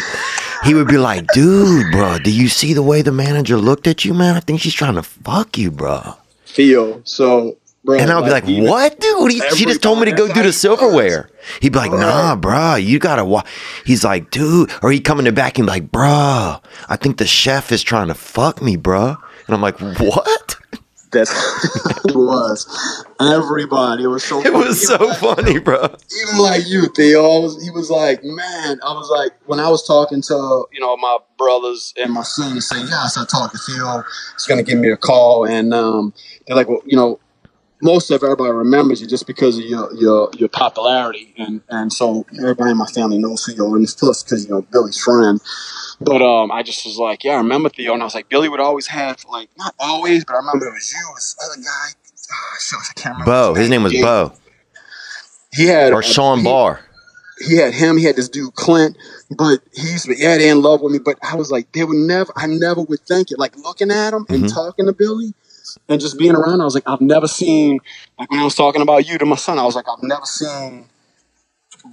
He would be like, dude, bro, do you see the way the manager looked at you, man? I think she's trying to fuck you, bro. Theo, so. Bro, and I'll be like, what, dude? She just told me to go do the silverware. He'd be like, nah, bro, you got to watch. He's like, dude. Or he'd come in the back and be like, bro, I think the chef is trying to fuck me, bro. And I'm like, what? That's it was. Everybody. It was so funny. It was so funny, bro. Even like you, Theo. He was like, man. I was like, when I was talking to, you know, my brothers and my son, saying, yeah, I started talking to Theo. He's going to give me a call. And they're like, well, you know, most of everybody remembers you just because of your popularity, and so everybody in my family knows who you are, and it's plus because, you know, Billy's friend. But I just was like, yeah, I remember Theo, and I was like, Billy would always have, like, not always, but I remember it was you, this other guy, I can't remember. Bo, his name was Bo. He had Sean Barr. He had him. He had this dude Clint, but he's yeah, they in love with me. But I was like, they would never. I never would think it. Like looking at him and talking to Billy. And just being around, I was like, I've never seen, like when I was talking about you to my son, I was like, I've never seen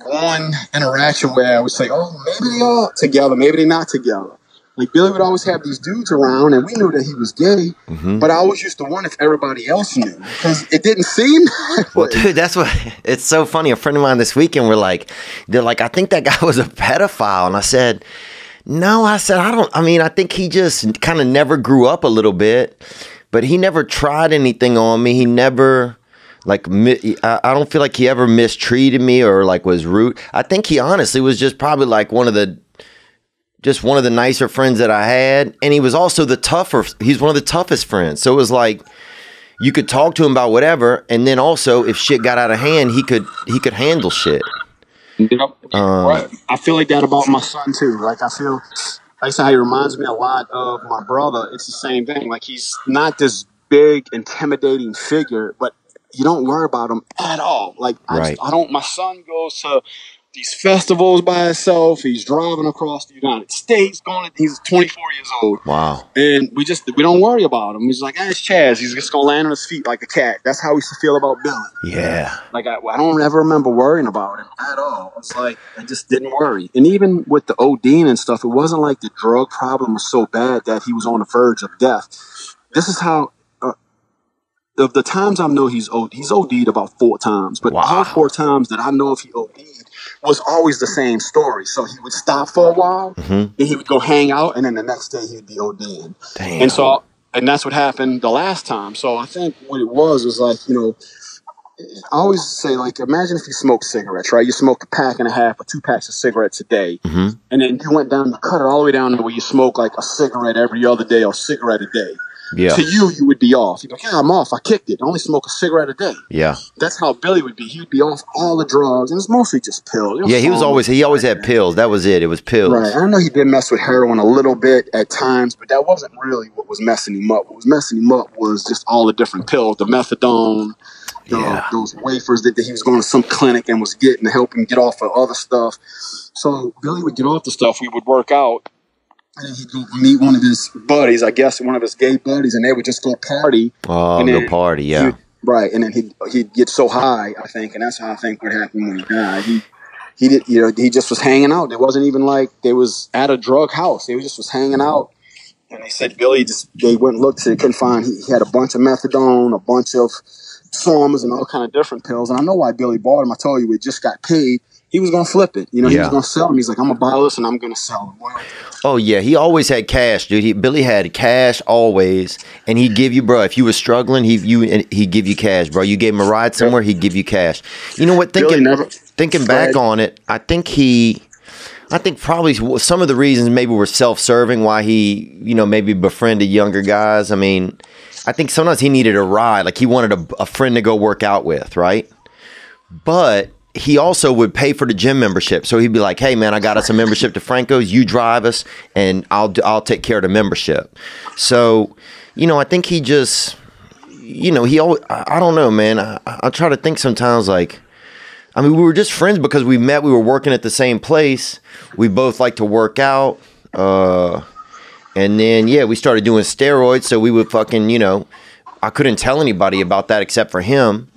one interaction where I would say, oh, maybe they are together, maybe they're not together. Like Billy would always have these dudes around, and we knew that he was gay, but I always used to wonder if everybody else knew, because it didn't seem that way. Well, dude, that's what, it's so funny. A friend of mine this weekend, they're like, I think that guy was a pedophile. And I said, no, I think he just kind of never grew up a little bit. But he never tried anything on me. He never, like, I don't feel like he ever mistreated me or, like, was rude. I think he honestly was just probably, like, one of the nicer friends that I had. And he was also he's one of the toughest friends. So it was like you could talk to him about whatever. And then also if shit got out of hand, he could handle shit. Yep. Right. I feel like that about my son, too. Like, I feel... I said, he reminds me a lot of my brother. It's the same thing. Like, he's not this big, intimidating figure, but you don't worry about him at all. Like, right. My son goes to these festivals by himself. He's driving across the United States. He's 24 years old. Wow. And we don't worry about him. He's like, hey, it's Chaz. He's just going to land on his feet like a cat. That's how we used to feel about Billy. Yeah. Like, I don't ever remember worrying about him at all. It's like, I just didn't worry. And even with the ODing and stuff, it wasn't like the drug problem was so bad that he was on the verge of death. This is how... Of the times I know he's OD'd about 4 times, but all 4 times that I know if he OD'd was always the same story. So he would stop for a while, and he would go hang out, and then the next day he'd be OD'd. Damn. And that's what happened the last time. So I think what it was like, you know, I always say, like, imagine if you smoked cigarettes, right? You smoke a pack and a half or 2 packs of cigarettes a day, and then you cut it all the way down to where you smoke like a cigarette every other day or a cigarette a day. Yeah. To you, you would be off. You'd be like, yeah, I'm off. I kicked it. I only smoke a cigarette a day. Yeah. That's how Billy would be. He'd be off all the drugs, and it's mostly just pills. Yeah, he always had pills. That was it. It was pills. Right. I know he did mess with heroin a little bit at times, but that wasn't really what was messing him up. What was messing him up was just all the different pills, the methadone, those wafers that he was going to some clinic and was getting to help him get off of other stuff. So Billy would get off the stuff. We would work out. And then he'd go meet one of his buddies, I guess, one of his gay buddies, and they would just go party. Oh, go party, yeah. Right, and then he'd get so high, I think, and that's how I think what happened when he died. He just was hanging out. It wasn't even like they was at a drug house. They just was hanging out. And they said Billy they went and looked, and couldn't find. He had a bunch of methadone, a bunch of Somas, and all kind of different pills. And I know why Billy bought them. I told you, we just got paid. He was going to flip it. You know, he was going to sell them. He's like, I'm going to buy this and I'm going to sell them. Well, oh, yeah. He always had cash, dude. Billy had cash always. And he'd give you, bro, if you were struggling, he'd give you cash, bro. You gave him a ride somewhere, he'd give you cash. You know what? Thinking back on it, I think probably some of the reasons maybe were self-serving, why he, maybe befriended younger guys. I mean, I think sometimes he needed a ride. Like he wanted a friend to go work out with, right? But he also would pay for the gym membership. So he'd be like, hey, man, I got us a membership to Franco's. You drive us and I'll take care of the membership. So, I think he just, he always, I don't know, man. I try to think sometimes like, I mean, we were just friends because we met. We were working at the same place. We both like to work out. And then, yeah, we started doing steroids. So we would fucking, I couldn't tell anybody about that except for him.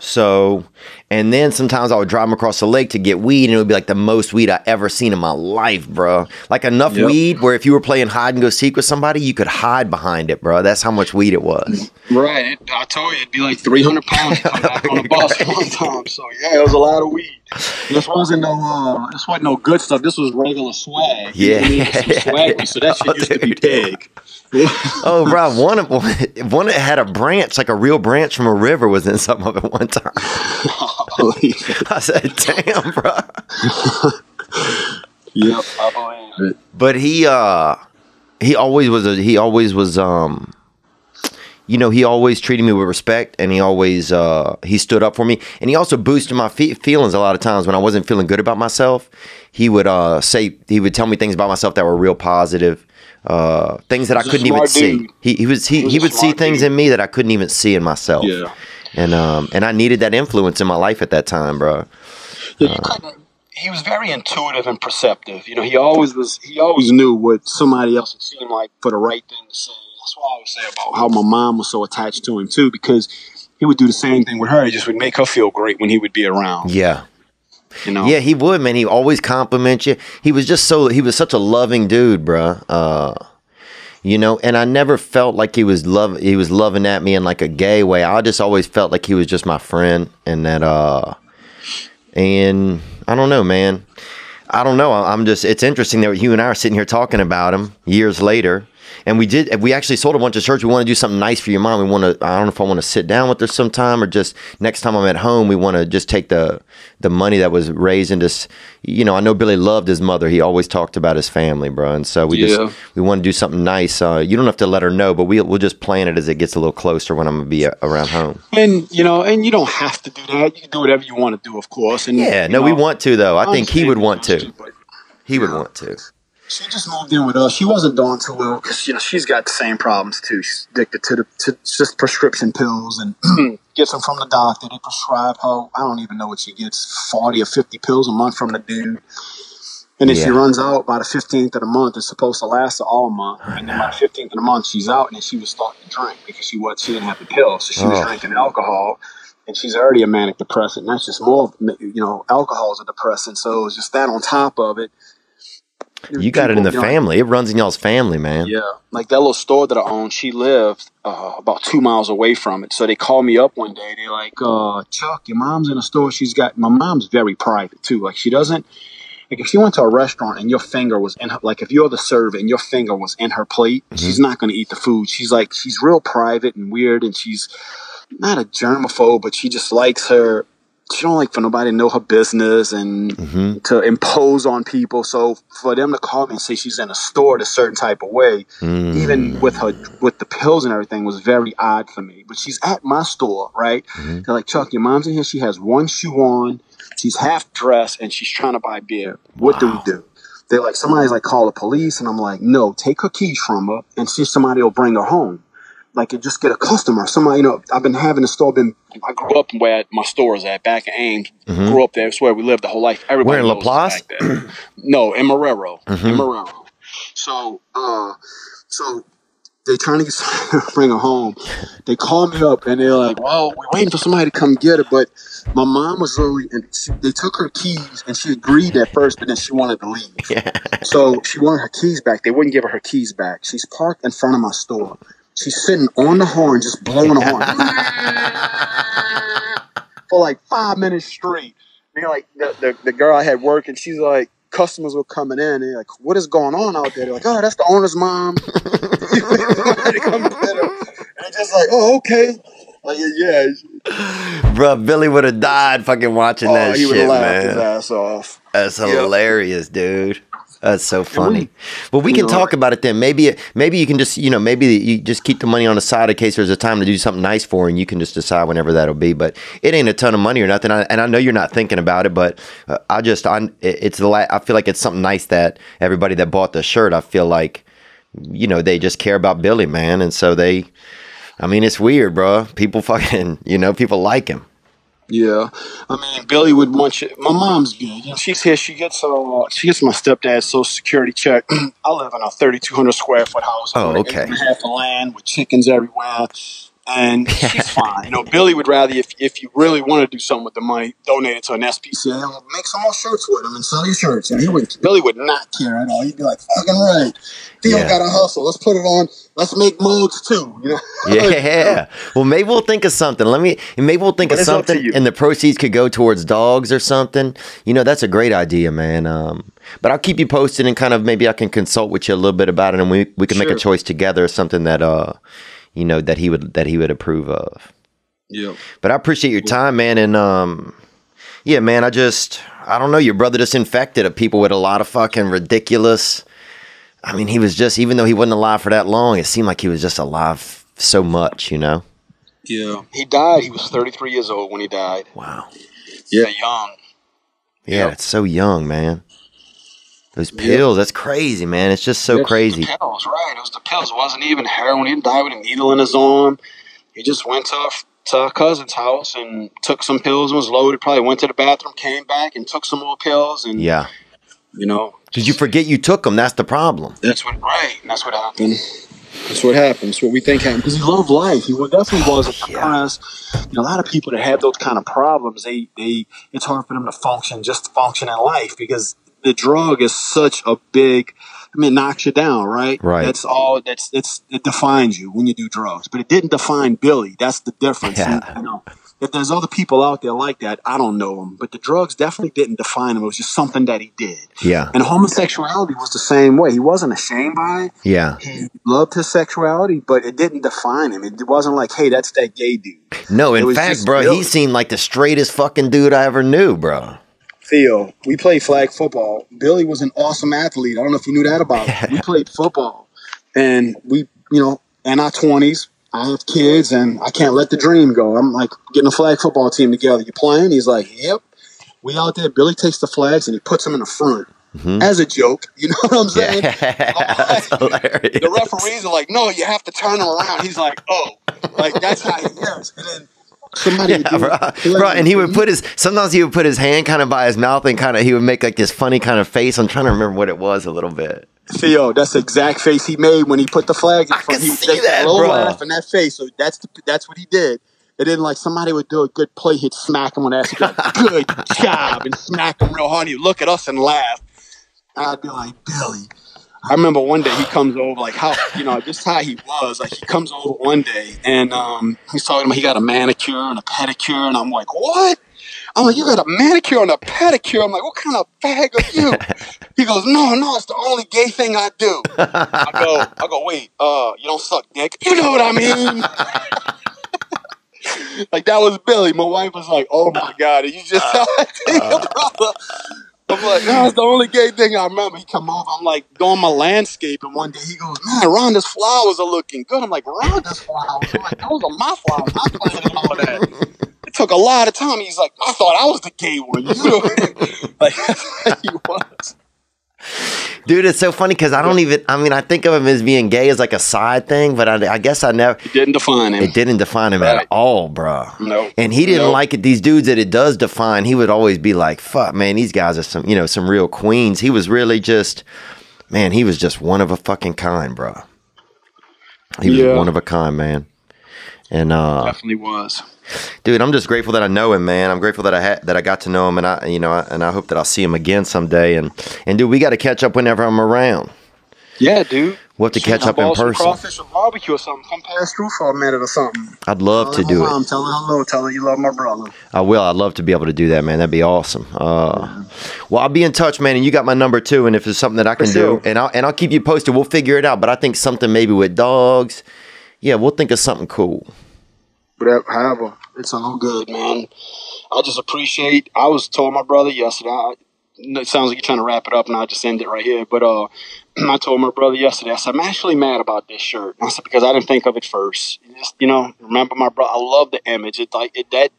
So, and then sometimes I would drive him across the lake to get weed, and it would be like the most weed I ever seen in my life, bro. Like enough weed where if you were playing hide and go seek with somebody, you could hide behind it, bro. That's how much weed it was. Right. I told you it'd be like 300 pounds back on the bus one time. So yeah, it was a lot of weed. This wasn't no good stuff. This was regular swag. Yeah. Swag. So that shit used to be big. Oh, bro, one had a branch, like a real branch from a river was in some of it one time. Oh, yeah. I said, damn, bro. Yep, I believe it. But he always treated me with respect, and he always, he stood up for me. And he also boosted my feelings a lot of times when I wasn't feeling good about myself. He would tell me things about myself that were real positive. Things that I couldn't even see. He would see things in me that I couldn't even see in myself. Yeah. And I needed that influence in my life at that time, bro. Yeah, he was very intuitive and perceptive. He always knew what somebody else would seem like for the right thing to say. That's what I always say about how my mom was so attached to him too, because he would do the same thing with her. He just would make her feel great when he would be around. Yeah. Yeah, he would, man. He always compliment you. He was such a loving dude, bro. And I never felt like he was loving at me in like a gay way. I just always felt like he was just my friend, and that, and I don't know, man. I don't know. It's interesting that you and I are sitting here talking about him years later. And we actually sold a bunch of shirts. We want to do something nice for your mom. I don't know if I want to sit down with her sometime, or just next time I'm at home, we want to just take the money that was raised and just, I know Billy loved his mother. He always talked about his family, bro. And so we want to do something nice. You don't have to let her know, but we'll just plan it as it gets a little closer when I'm going to be around home. And, you don't have to do that. You can do whatever you want to do, of course. And yeah, no, we want to though. I think he would want to. He would want to. She just moved in with us. She wasn't doing too well because she's got the same problems too. She's addicted to just prescription pills, and gets them from the doctor. They prescribe her, I don't even know what she gets, 40 or 50 pills a month from the dude. And if she runs out by the 15th of the month, it's supposed to last her all month. And then by the 15th of the month, she's out, and then she was starting to drink because she didn't have the pills, so she was drinking alcohol. And she's already a manic depressant. And that's just more, alcohol is a depressant, so it's just that on top of it. You got it in the family. It runs in y'all's family, man. Yeah. Like that little store that I own, she lived about 2 miles away from it. So they called me up one day. They're like, Chuck, your mom's in a store. My mom's very private too. Like she doesn't, like if she went to a restaurant and your finger was in her, like if you're the server and your finger was in her plate, she's not going to eat the food. She's real private and weird. And she's not a germaphobe, but she just likes her she don't like for nobody to know her business and to impose on people. So for them to call me and say she's in a store in a certain type of way, even with her, with the pills and everything, was very odd for me. But she's at my store, right? They're like, Chuck, your mom's in here. She has one shoe on. She's half dressed and she's trying to buy beer. What do we do? They're like, somebody's like, call the police. And I'm like, no, take her keys from her and see if somebody will bring her home. Like, you just get a customer. Somebody, you know, I've been having a store. I grew up where my store is at, back in Ames. Grew up there. It's where we lived the whole life. Everybody knows Laplace? Back there. No, in Marrero. In Marrero. So, so they trying to get, bring her home. They call me up, and they're like, well, we're waiting for somebody to come get her. But my mom was really, and she, they took her keys, and she agreed at first, but then she wanted to leave. So she wanted her keys back. They wouldn't give her her keys back. She's parked in front of my store. She's sitting on the horn, just blowing the horn for like 5 minutes straight. And like the girl I had working, she's like, customers were coming in, and they're like, "What is going on out there?" They're like, "Oh, that's the owner's mom." And just like, "Oh, okay." Like, yeah. Bruh, Billy would have died fucking watching that shit, man. He would have laughed his ass off. That's hilarious, dude. That's so funny. Well, we can talk about it then. Maybe you can just, you know, maybe you just keep the money on the side in case there's a time to do something nice for her, and you can just decide whenever that'll be. But it ain't a ton of money or nothing. And I know you're not thinking about it, but I feel like it's something nice that everybody that bought the shirt, I feel like, you know, they just care about Billy, man. And so they, I mean, it's weird, bro. People fucking, you know, people like him. Yeah, I mean, Billy would want you. My mom's good. You know, she's here. She gets my stepdad's social security check. I live in a 3,200 square foot house. Oh, okay. Acre and a half of land with chickens everywhere, and she's fine. You know, Billy would rather if you really want to do something with the money, donate it to an SPCA, make some more shirts with him, and sell your shirts. And Billy would not care at all. He'd be like, "Fucking right, Theo got a hustle. Let's put it on. Let's make modes too, you know." Yeah. Well, maybe we'll think of something. Maybe we'll think of something, and the proceeds could go towards dogs or something. You know, that's a great idea, man. But I'll keep you posted, and kind of maybe I can consult with you a little bit about it, and we can make a choice together, or something that you know, that he would approve of. Yeah. But I appreciate your time, man, and yeah, man. I don't know. Your brother just infected of people with a lot of fucking ridiculous. I mean, he was just, even though he wasn't alive for that long, it seemed like he was just alive so much, you know? Yeah. He died. He was 33 years old when he died. Wow. Yeah. So young. Yeah. Yep. It's so young, man. Those pills. Yep. That's crazy, man. It's just so crazy. The pills, right. It was the pills. It wasn't even heroin. He didn't die with a needle in his arm. He just went to our cousin's house and took some pills and was loaded. Probably went to the bathroom, came back and took some more pills. And yeah. You know, did you forget you took them? That's the problem. That's what, right? That's what happened. That's what happened. That's what we think happened. Because he loved life. He definitely wasn't depressed. You know, a lot of people that have those kind of problems, it's hard for them to function, just function in life, because the drug is such a big. I mean, it knocks you down, right? Right. That's all. It defines you when you do drugs, but it didn't define Billy. That's the difference. Yeah. And, you know, if there's other people out there like that, I don't know them. But the drugs definitely didn't define him. It was just something that he did. Yeah. And homosexuality was the same way. He wasn't ashamed by it. Yeah. He loved his sexuality, but it didn't define him. It wasn't like, hey, that's that gay dude. No, in fact, bro, he seemed like the straightest fucking dude I ever knew, bro. Theo, we played flag football. Billy was an awesome athlete. I don't know if you knew that about him. We played football. And we, you know, in our 20s, I have kids, and I can't let the dream go. I'm like, getting a flag football team together. You playing? He's like, yep. We out there. Billy takes the flags, and he puts them in the front. As a joke. You know what I'm saying? That's hilarious. The referees are like, no, you have to turn them around. He's like, oh. Like, that's how he is. And then somebody and he would put his, sometimes he would put his hand kind of by his mouth, and kind of, he would make like this funny kind of face. I'm trying to remember what it was a little bit. Theo, that's the exact face he made when he put the flag in front. He would take a little laugh in that face. So that's what he did. And then, like, somebody would do a good play, he'd smack him on the ass. He'd be like, good job, and smack him real hard. He'd look at us and laugh. And I'd be like, Billy. I remember one day he comes over, like, how, you know, just how he was. Like, he comes over one day, and he's talking about he got a manicure and a pedicure. And I'm like, what? I'm like, you got a manicure and a pedicure? I'm like, what kind of fag are you? He goes, no, it's the only gay thing I do. I go, wait, you don't suck dick. You know what I mean? Like, that was Billy. My wife was like, "Oh my God, you just sound like your brother." I'm like, no, it's the only gay thing I remember. He come over, I'm like doing my landscape, and one day he goes, "Man, Rhonda's flowers are looking good." I'm like, "Rhonda's flowers?" I'm like, "Those are my flowers. I planted all that." It took a lot of time. He's like, "I thought I was the gay one." You know, like that's how he was. Dude, it's so funny because I don't even, I mean, I think of him as being gay as like a side thing, but I guess I never. It didn't define him. It didn't define him at all, bro. No. And he didn't like it. These dudes that it does define, he would always be like, "Fuck, man, these guys are some, you know, some real queens." He was really just, man, he was just one of a fucking kind, bro. He was one of a kind, man. And definitely was. Dude, I'm just grateful that I know him, man. I'm grateful that I got to know him, and I hope that I'll see him again someday. And dude, we got to catch up whenever I'm around. Yeah, dude. We'll have to catch up in person. Crawfish or barbecue or something. Come pass through for a minute or something. I'd love to do it. Tell her hello. Tell her you love my brother. I will. I'd love to be able to do that, man. That'd be awesome. Well, I'll be in touch, man. And you got my number too. And if there's something that I can do, and I'll keep you posted. We'll figure it out. But I think something maybe with dogs. Yeah, we'll think of something cool. Whatever, however, it's all good, man. I just appreciate. I was told my brother yesterday. It sounds like you're trying to wrap it up, and I'll just end it right here. But I told my brother yesterday. I said, "I'm actually mad about this shirt." I said, "Because I didn't think of it first." Just, you know, remember my brother. I love the image. It like it that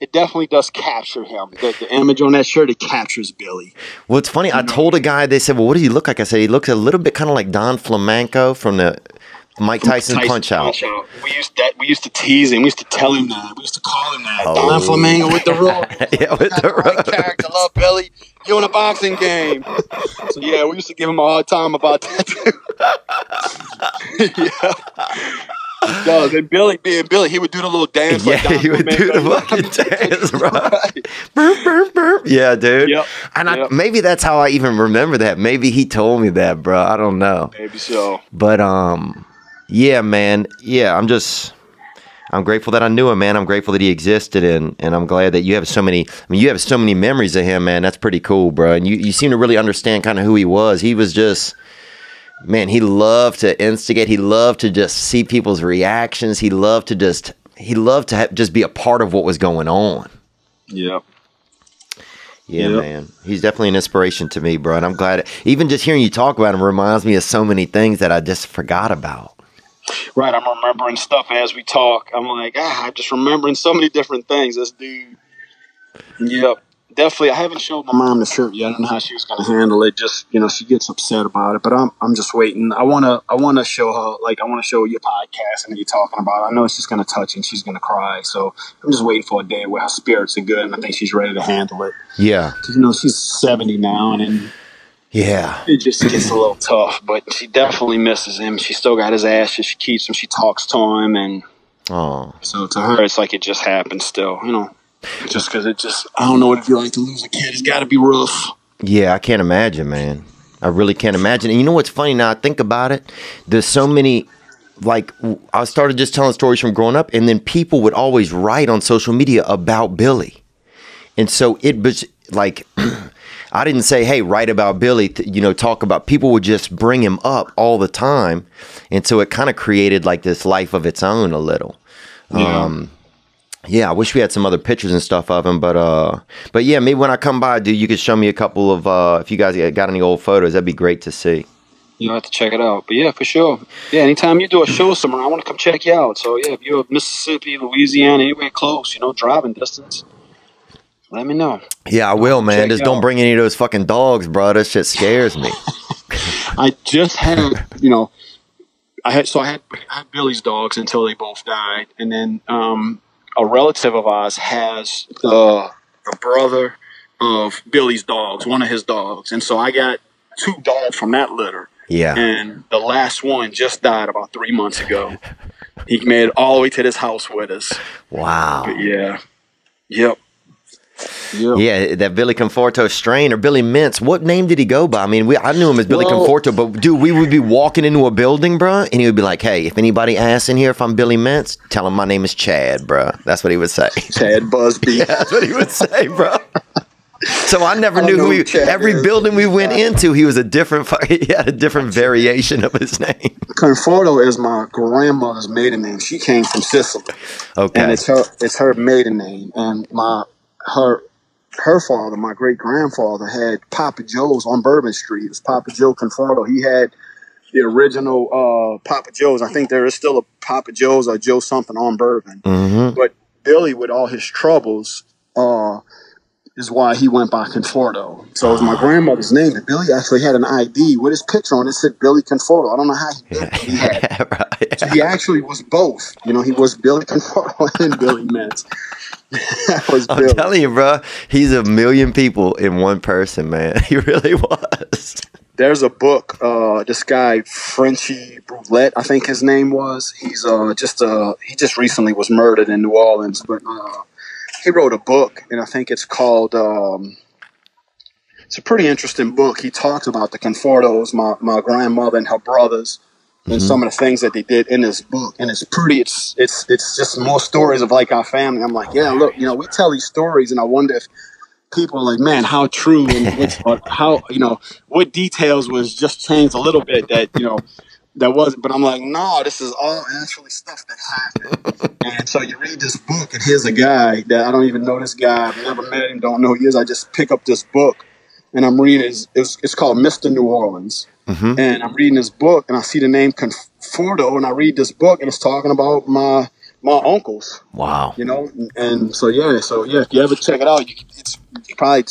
it definitely does capture him. The image on that shirt, it captures Billy. Well, it's funny. I told a guy. They said, "Well, what does he look like?" I said, "He looks a little bit kind of like Don Flamenco from the." Mike Tyson's Punch Out. We used to tease him. We used to tell him that. We used to call him that. Don Flamenco with the rope. Yeah, with the rope. Character, love Billy. You in a boxing game. So yeah, we used to give him a hard time about that too. No, then Billy, he would do the little dance. Yeah, like he would do the fucking dance, bro. Burp, burp, burp. Yeah, dude. Yep. And maybe that's how I even remember that. Maybe he told me that, bro. I don't know. Maybe so. But yeah, man. Yeah, I'm grateful that I knew him, man. I'm grateful that he existed, and I'm glad that you have so many. I mean, you have so many memories of him, man. That's pretty cool, bro. And you seem to really understand kind of who he was. He was just, man. He loved to instigate. He loved to just see people's reactions. He loved to just. He loved to just be a part of what was going on. Yeah. Yeah, man. He's definitely an inspiration to me, bro. And I'm glad. Even just hearing you talk about him reminds me of so many things that I just forgot about. Right, I'm remembering stuff as we talk. I'm like, I'm just remembering so many different things. This dude, definitely. I haven't showed my mom the shirt yet. I don't know how she was going to handle it. Just, you know, she gets upset about it, but I'm just waiting. I want to show her, like, I want to show your podcast and that you're talking about it. I know it's just going to touch and she's going to cry. So I'm just waiting for a day where her spirits are good and I think she's ready to handle it. Yeah, you know, she's 70 now and. Yeah, it just gets a little tough, but she definitely misses him. She still got his ashes. She keeps him. She talks to him, and so to her, it's like it just happens. Still, you know, just because it just—I don't know what it'd be like to lose a kid. It's got to be rough. Yeah, I can't imagine, man. I really can't imagine. And you know what's funny? Now I think about it. There's so many. Like, I started just telling stories from growing up, and then people would always write on social media about Billy, and so it was like. I didn't say, "Hey, write about Billy," you know, talk about, people would just bring him up all the time. And so it kind of created like this life of its own a little. Yeah. I wish we had some other pictures and stuff of him, but yeah, maybe when I come by, dude, you could show me a couple of, if you guys got any old photos, that'd be great to see. You'll have to check it out, but yeah, for sure. Yeah, anytime you do a show somewhere, I want to come check you out. So yeah, if you're Mississippi, Louisiana, anywhere close, you know, driving distance. Let me know. Yeah, I will, man. Just don't bring any of those fucking dogs, bro. That shit scares me. I just had, you know, I had Billy's dogs until they both died, and then a relative of ours has the brother of Billy's dogs, one of his dogs, and so I got two dogs from that litter. Yeah, and the last one just died about 3 months ago. He made it all the way to this house with us. Wow. But yeah. Yep. Yeah, that Billy Conforto strain or Billy Mintz. What name did he go by? I mean, I knew him as Billy Conforto, but dude, we would be walking into a building, bro, and he would be like, "Hey, if anybody asks in here if I'm Billy Mintz, tell him my name is Chad, bro." That's what he would say. Chad Busby. Yeah, that's what he would say, bro. So I never knew who he, every building we went into, he was a different, he had a different variation of his name. Conforto is my grandmother's maiden name. She came from Sicily. Okay. And it's her maiden name. And her father, my great grandfather, had Papa Joe's on Bourbon Street. It was Papa Joe Conforto. He had the original Papa Joe's. I think there is still a Papa Joe's or Joe something on Bourbon. Mm-hmm. But Billy, with all his troubles, is why he went by Conforto. So it was my grandmother's name, but Billy actually had an ID with his picture on it. It said Billy Conforto. I don't know how he did it, but he had it. Right. So he actually was both. You know, he was Billy Conforto and Billy Mintz. I'm telling you, bro, he's a million people in one person, man. He really was. There's a book, this guy, Frenchie Brulette, I think his name was. He's he just recently was murdered in New Orleans, but he wrote a book, and I think it's called, it's a pretty interesting book. He talks about the Confortos, my grandmother and her brothers, and some of the things that they did in this book. And it's pretty, it's just more stories of like our family. I'm like, yeah, look, you know, we tell these stories, and I wonder if people are like, man, how true, and which, how, you know, what details was just changed a little bit that, you know, that wasn't. But I'm like, no, this is all actually stuff that happened. And so you read this book, and here's a guy that I don't even know this guy. I've never met him, don't know who he is. I just pick up this book, and I'm reading it. It's called Mr. New Orleans. Mm-hmm. And I'm reading this book, and I see the name Conforto, and I read this book, and it's talking about my uncles. Wow. You know, and so, yeah, if you ever check it out, you probably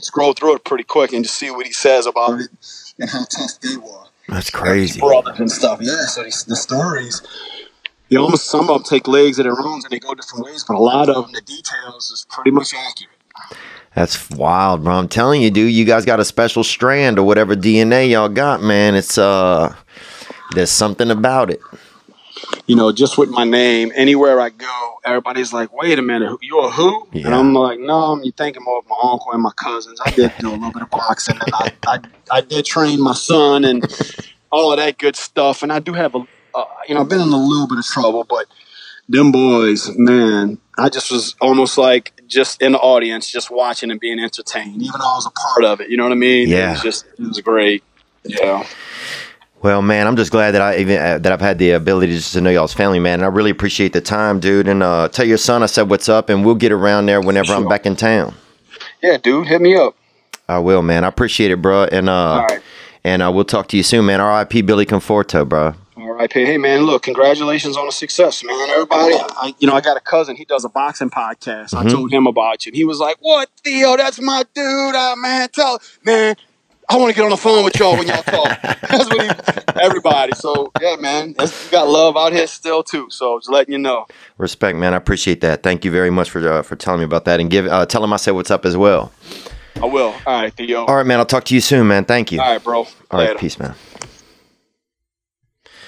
scroll through it pretty quick and just see what he says about it and how tough they were. That's crazy. Brothers and stuff. Yeah, so the stories, they almost, some of them take legs of their own, and they go different ways, but a lot of them, the details is pretty much accurate. That's wild, bro. I'm telling you, dude, you guys got a special strand or whatever DNA y'all got, man. It's there's something about it. You know, just with my name, anywhere I go, everybody's like, wait a minute, you're a who? Yeah. And I'm like, no, you're thinking more of my uncle and my cousins. I did do a little bit of boxing, and I did train my son and all of that good stuff. And I do have, you know, I've been in a little bit of trouble, but them boys, man, I just was almost like just in the audience, just watching and being entertained, even though I was a part of it. You know what I mean? Yeah. It was great. Yeah. Well, man, I'm just glad that I've had the ability just to know y'all's family, man. And I really appreciate the time, dude. And tell your son I said what's up, and we'll get around there whenever I'm back in town. Yeah, dude, hit me up. I will, man. I appreciate it, bro. And all right. And we'll talk to you soon, man. R.I.P. Billy Conforto, bro. R.I.P. Hey, man, look, congratulations on the success, man. Everybody, I got a cousin. He does a boxing podcast. Mm-hmm. I told him about you. He was like, "What, Theo? That's my dude, man. I want to get on the phone with y'all when y'all talk." That's what everybody. So, yeah, man, you got love out here still, too. So, just letting you know. Respect, man. I appreciate that. Thank you very much for telling me about that. And tell him I said what's up as well. I will. All right, Theo. All right, man. I'll talk to you soon, man. Thank you. All right, bro. All right, peace, man.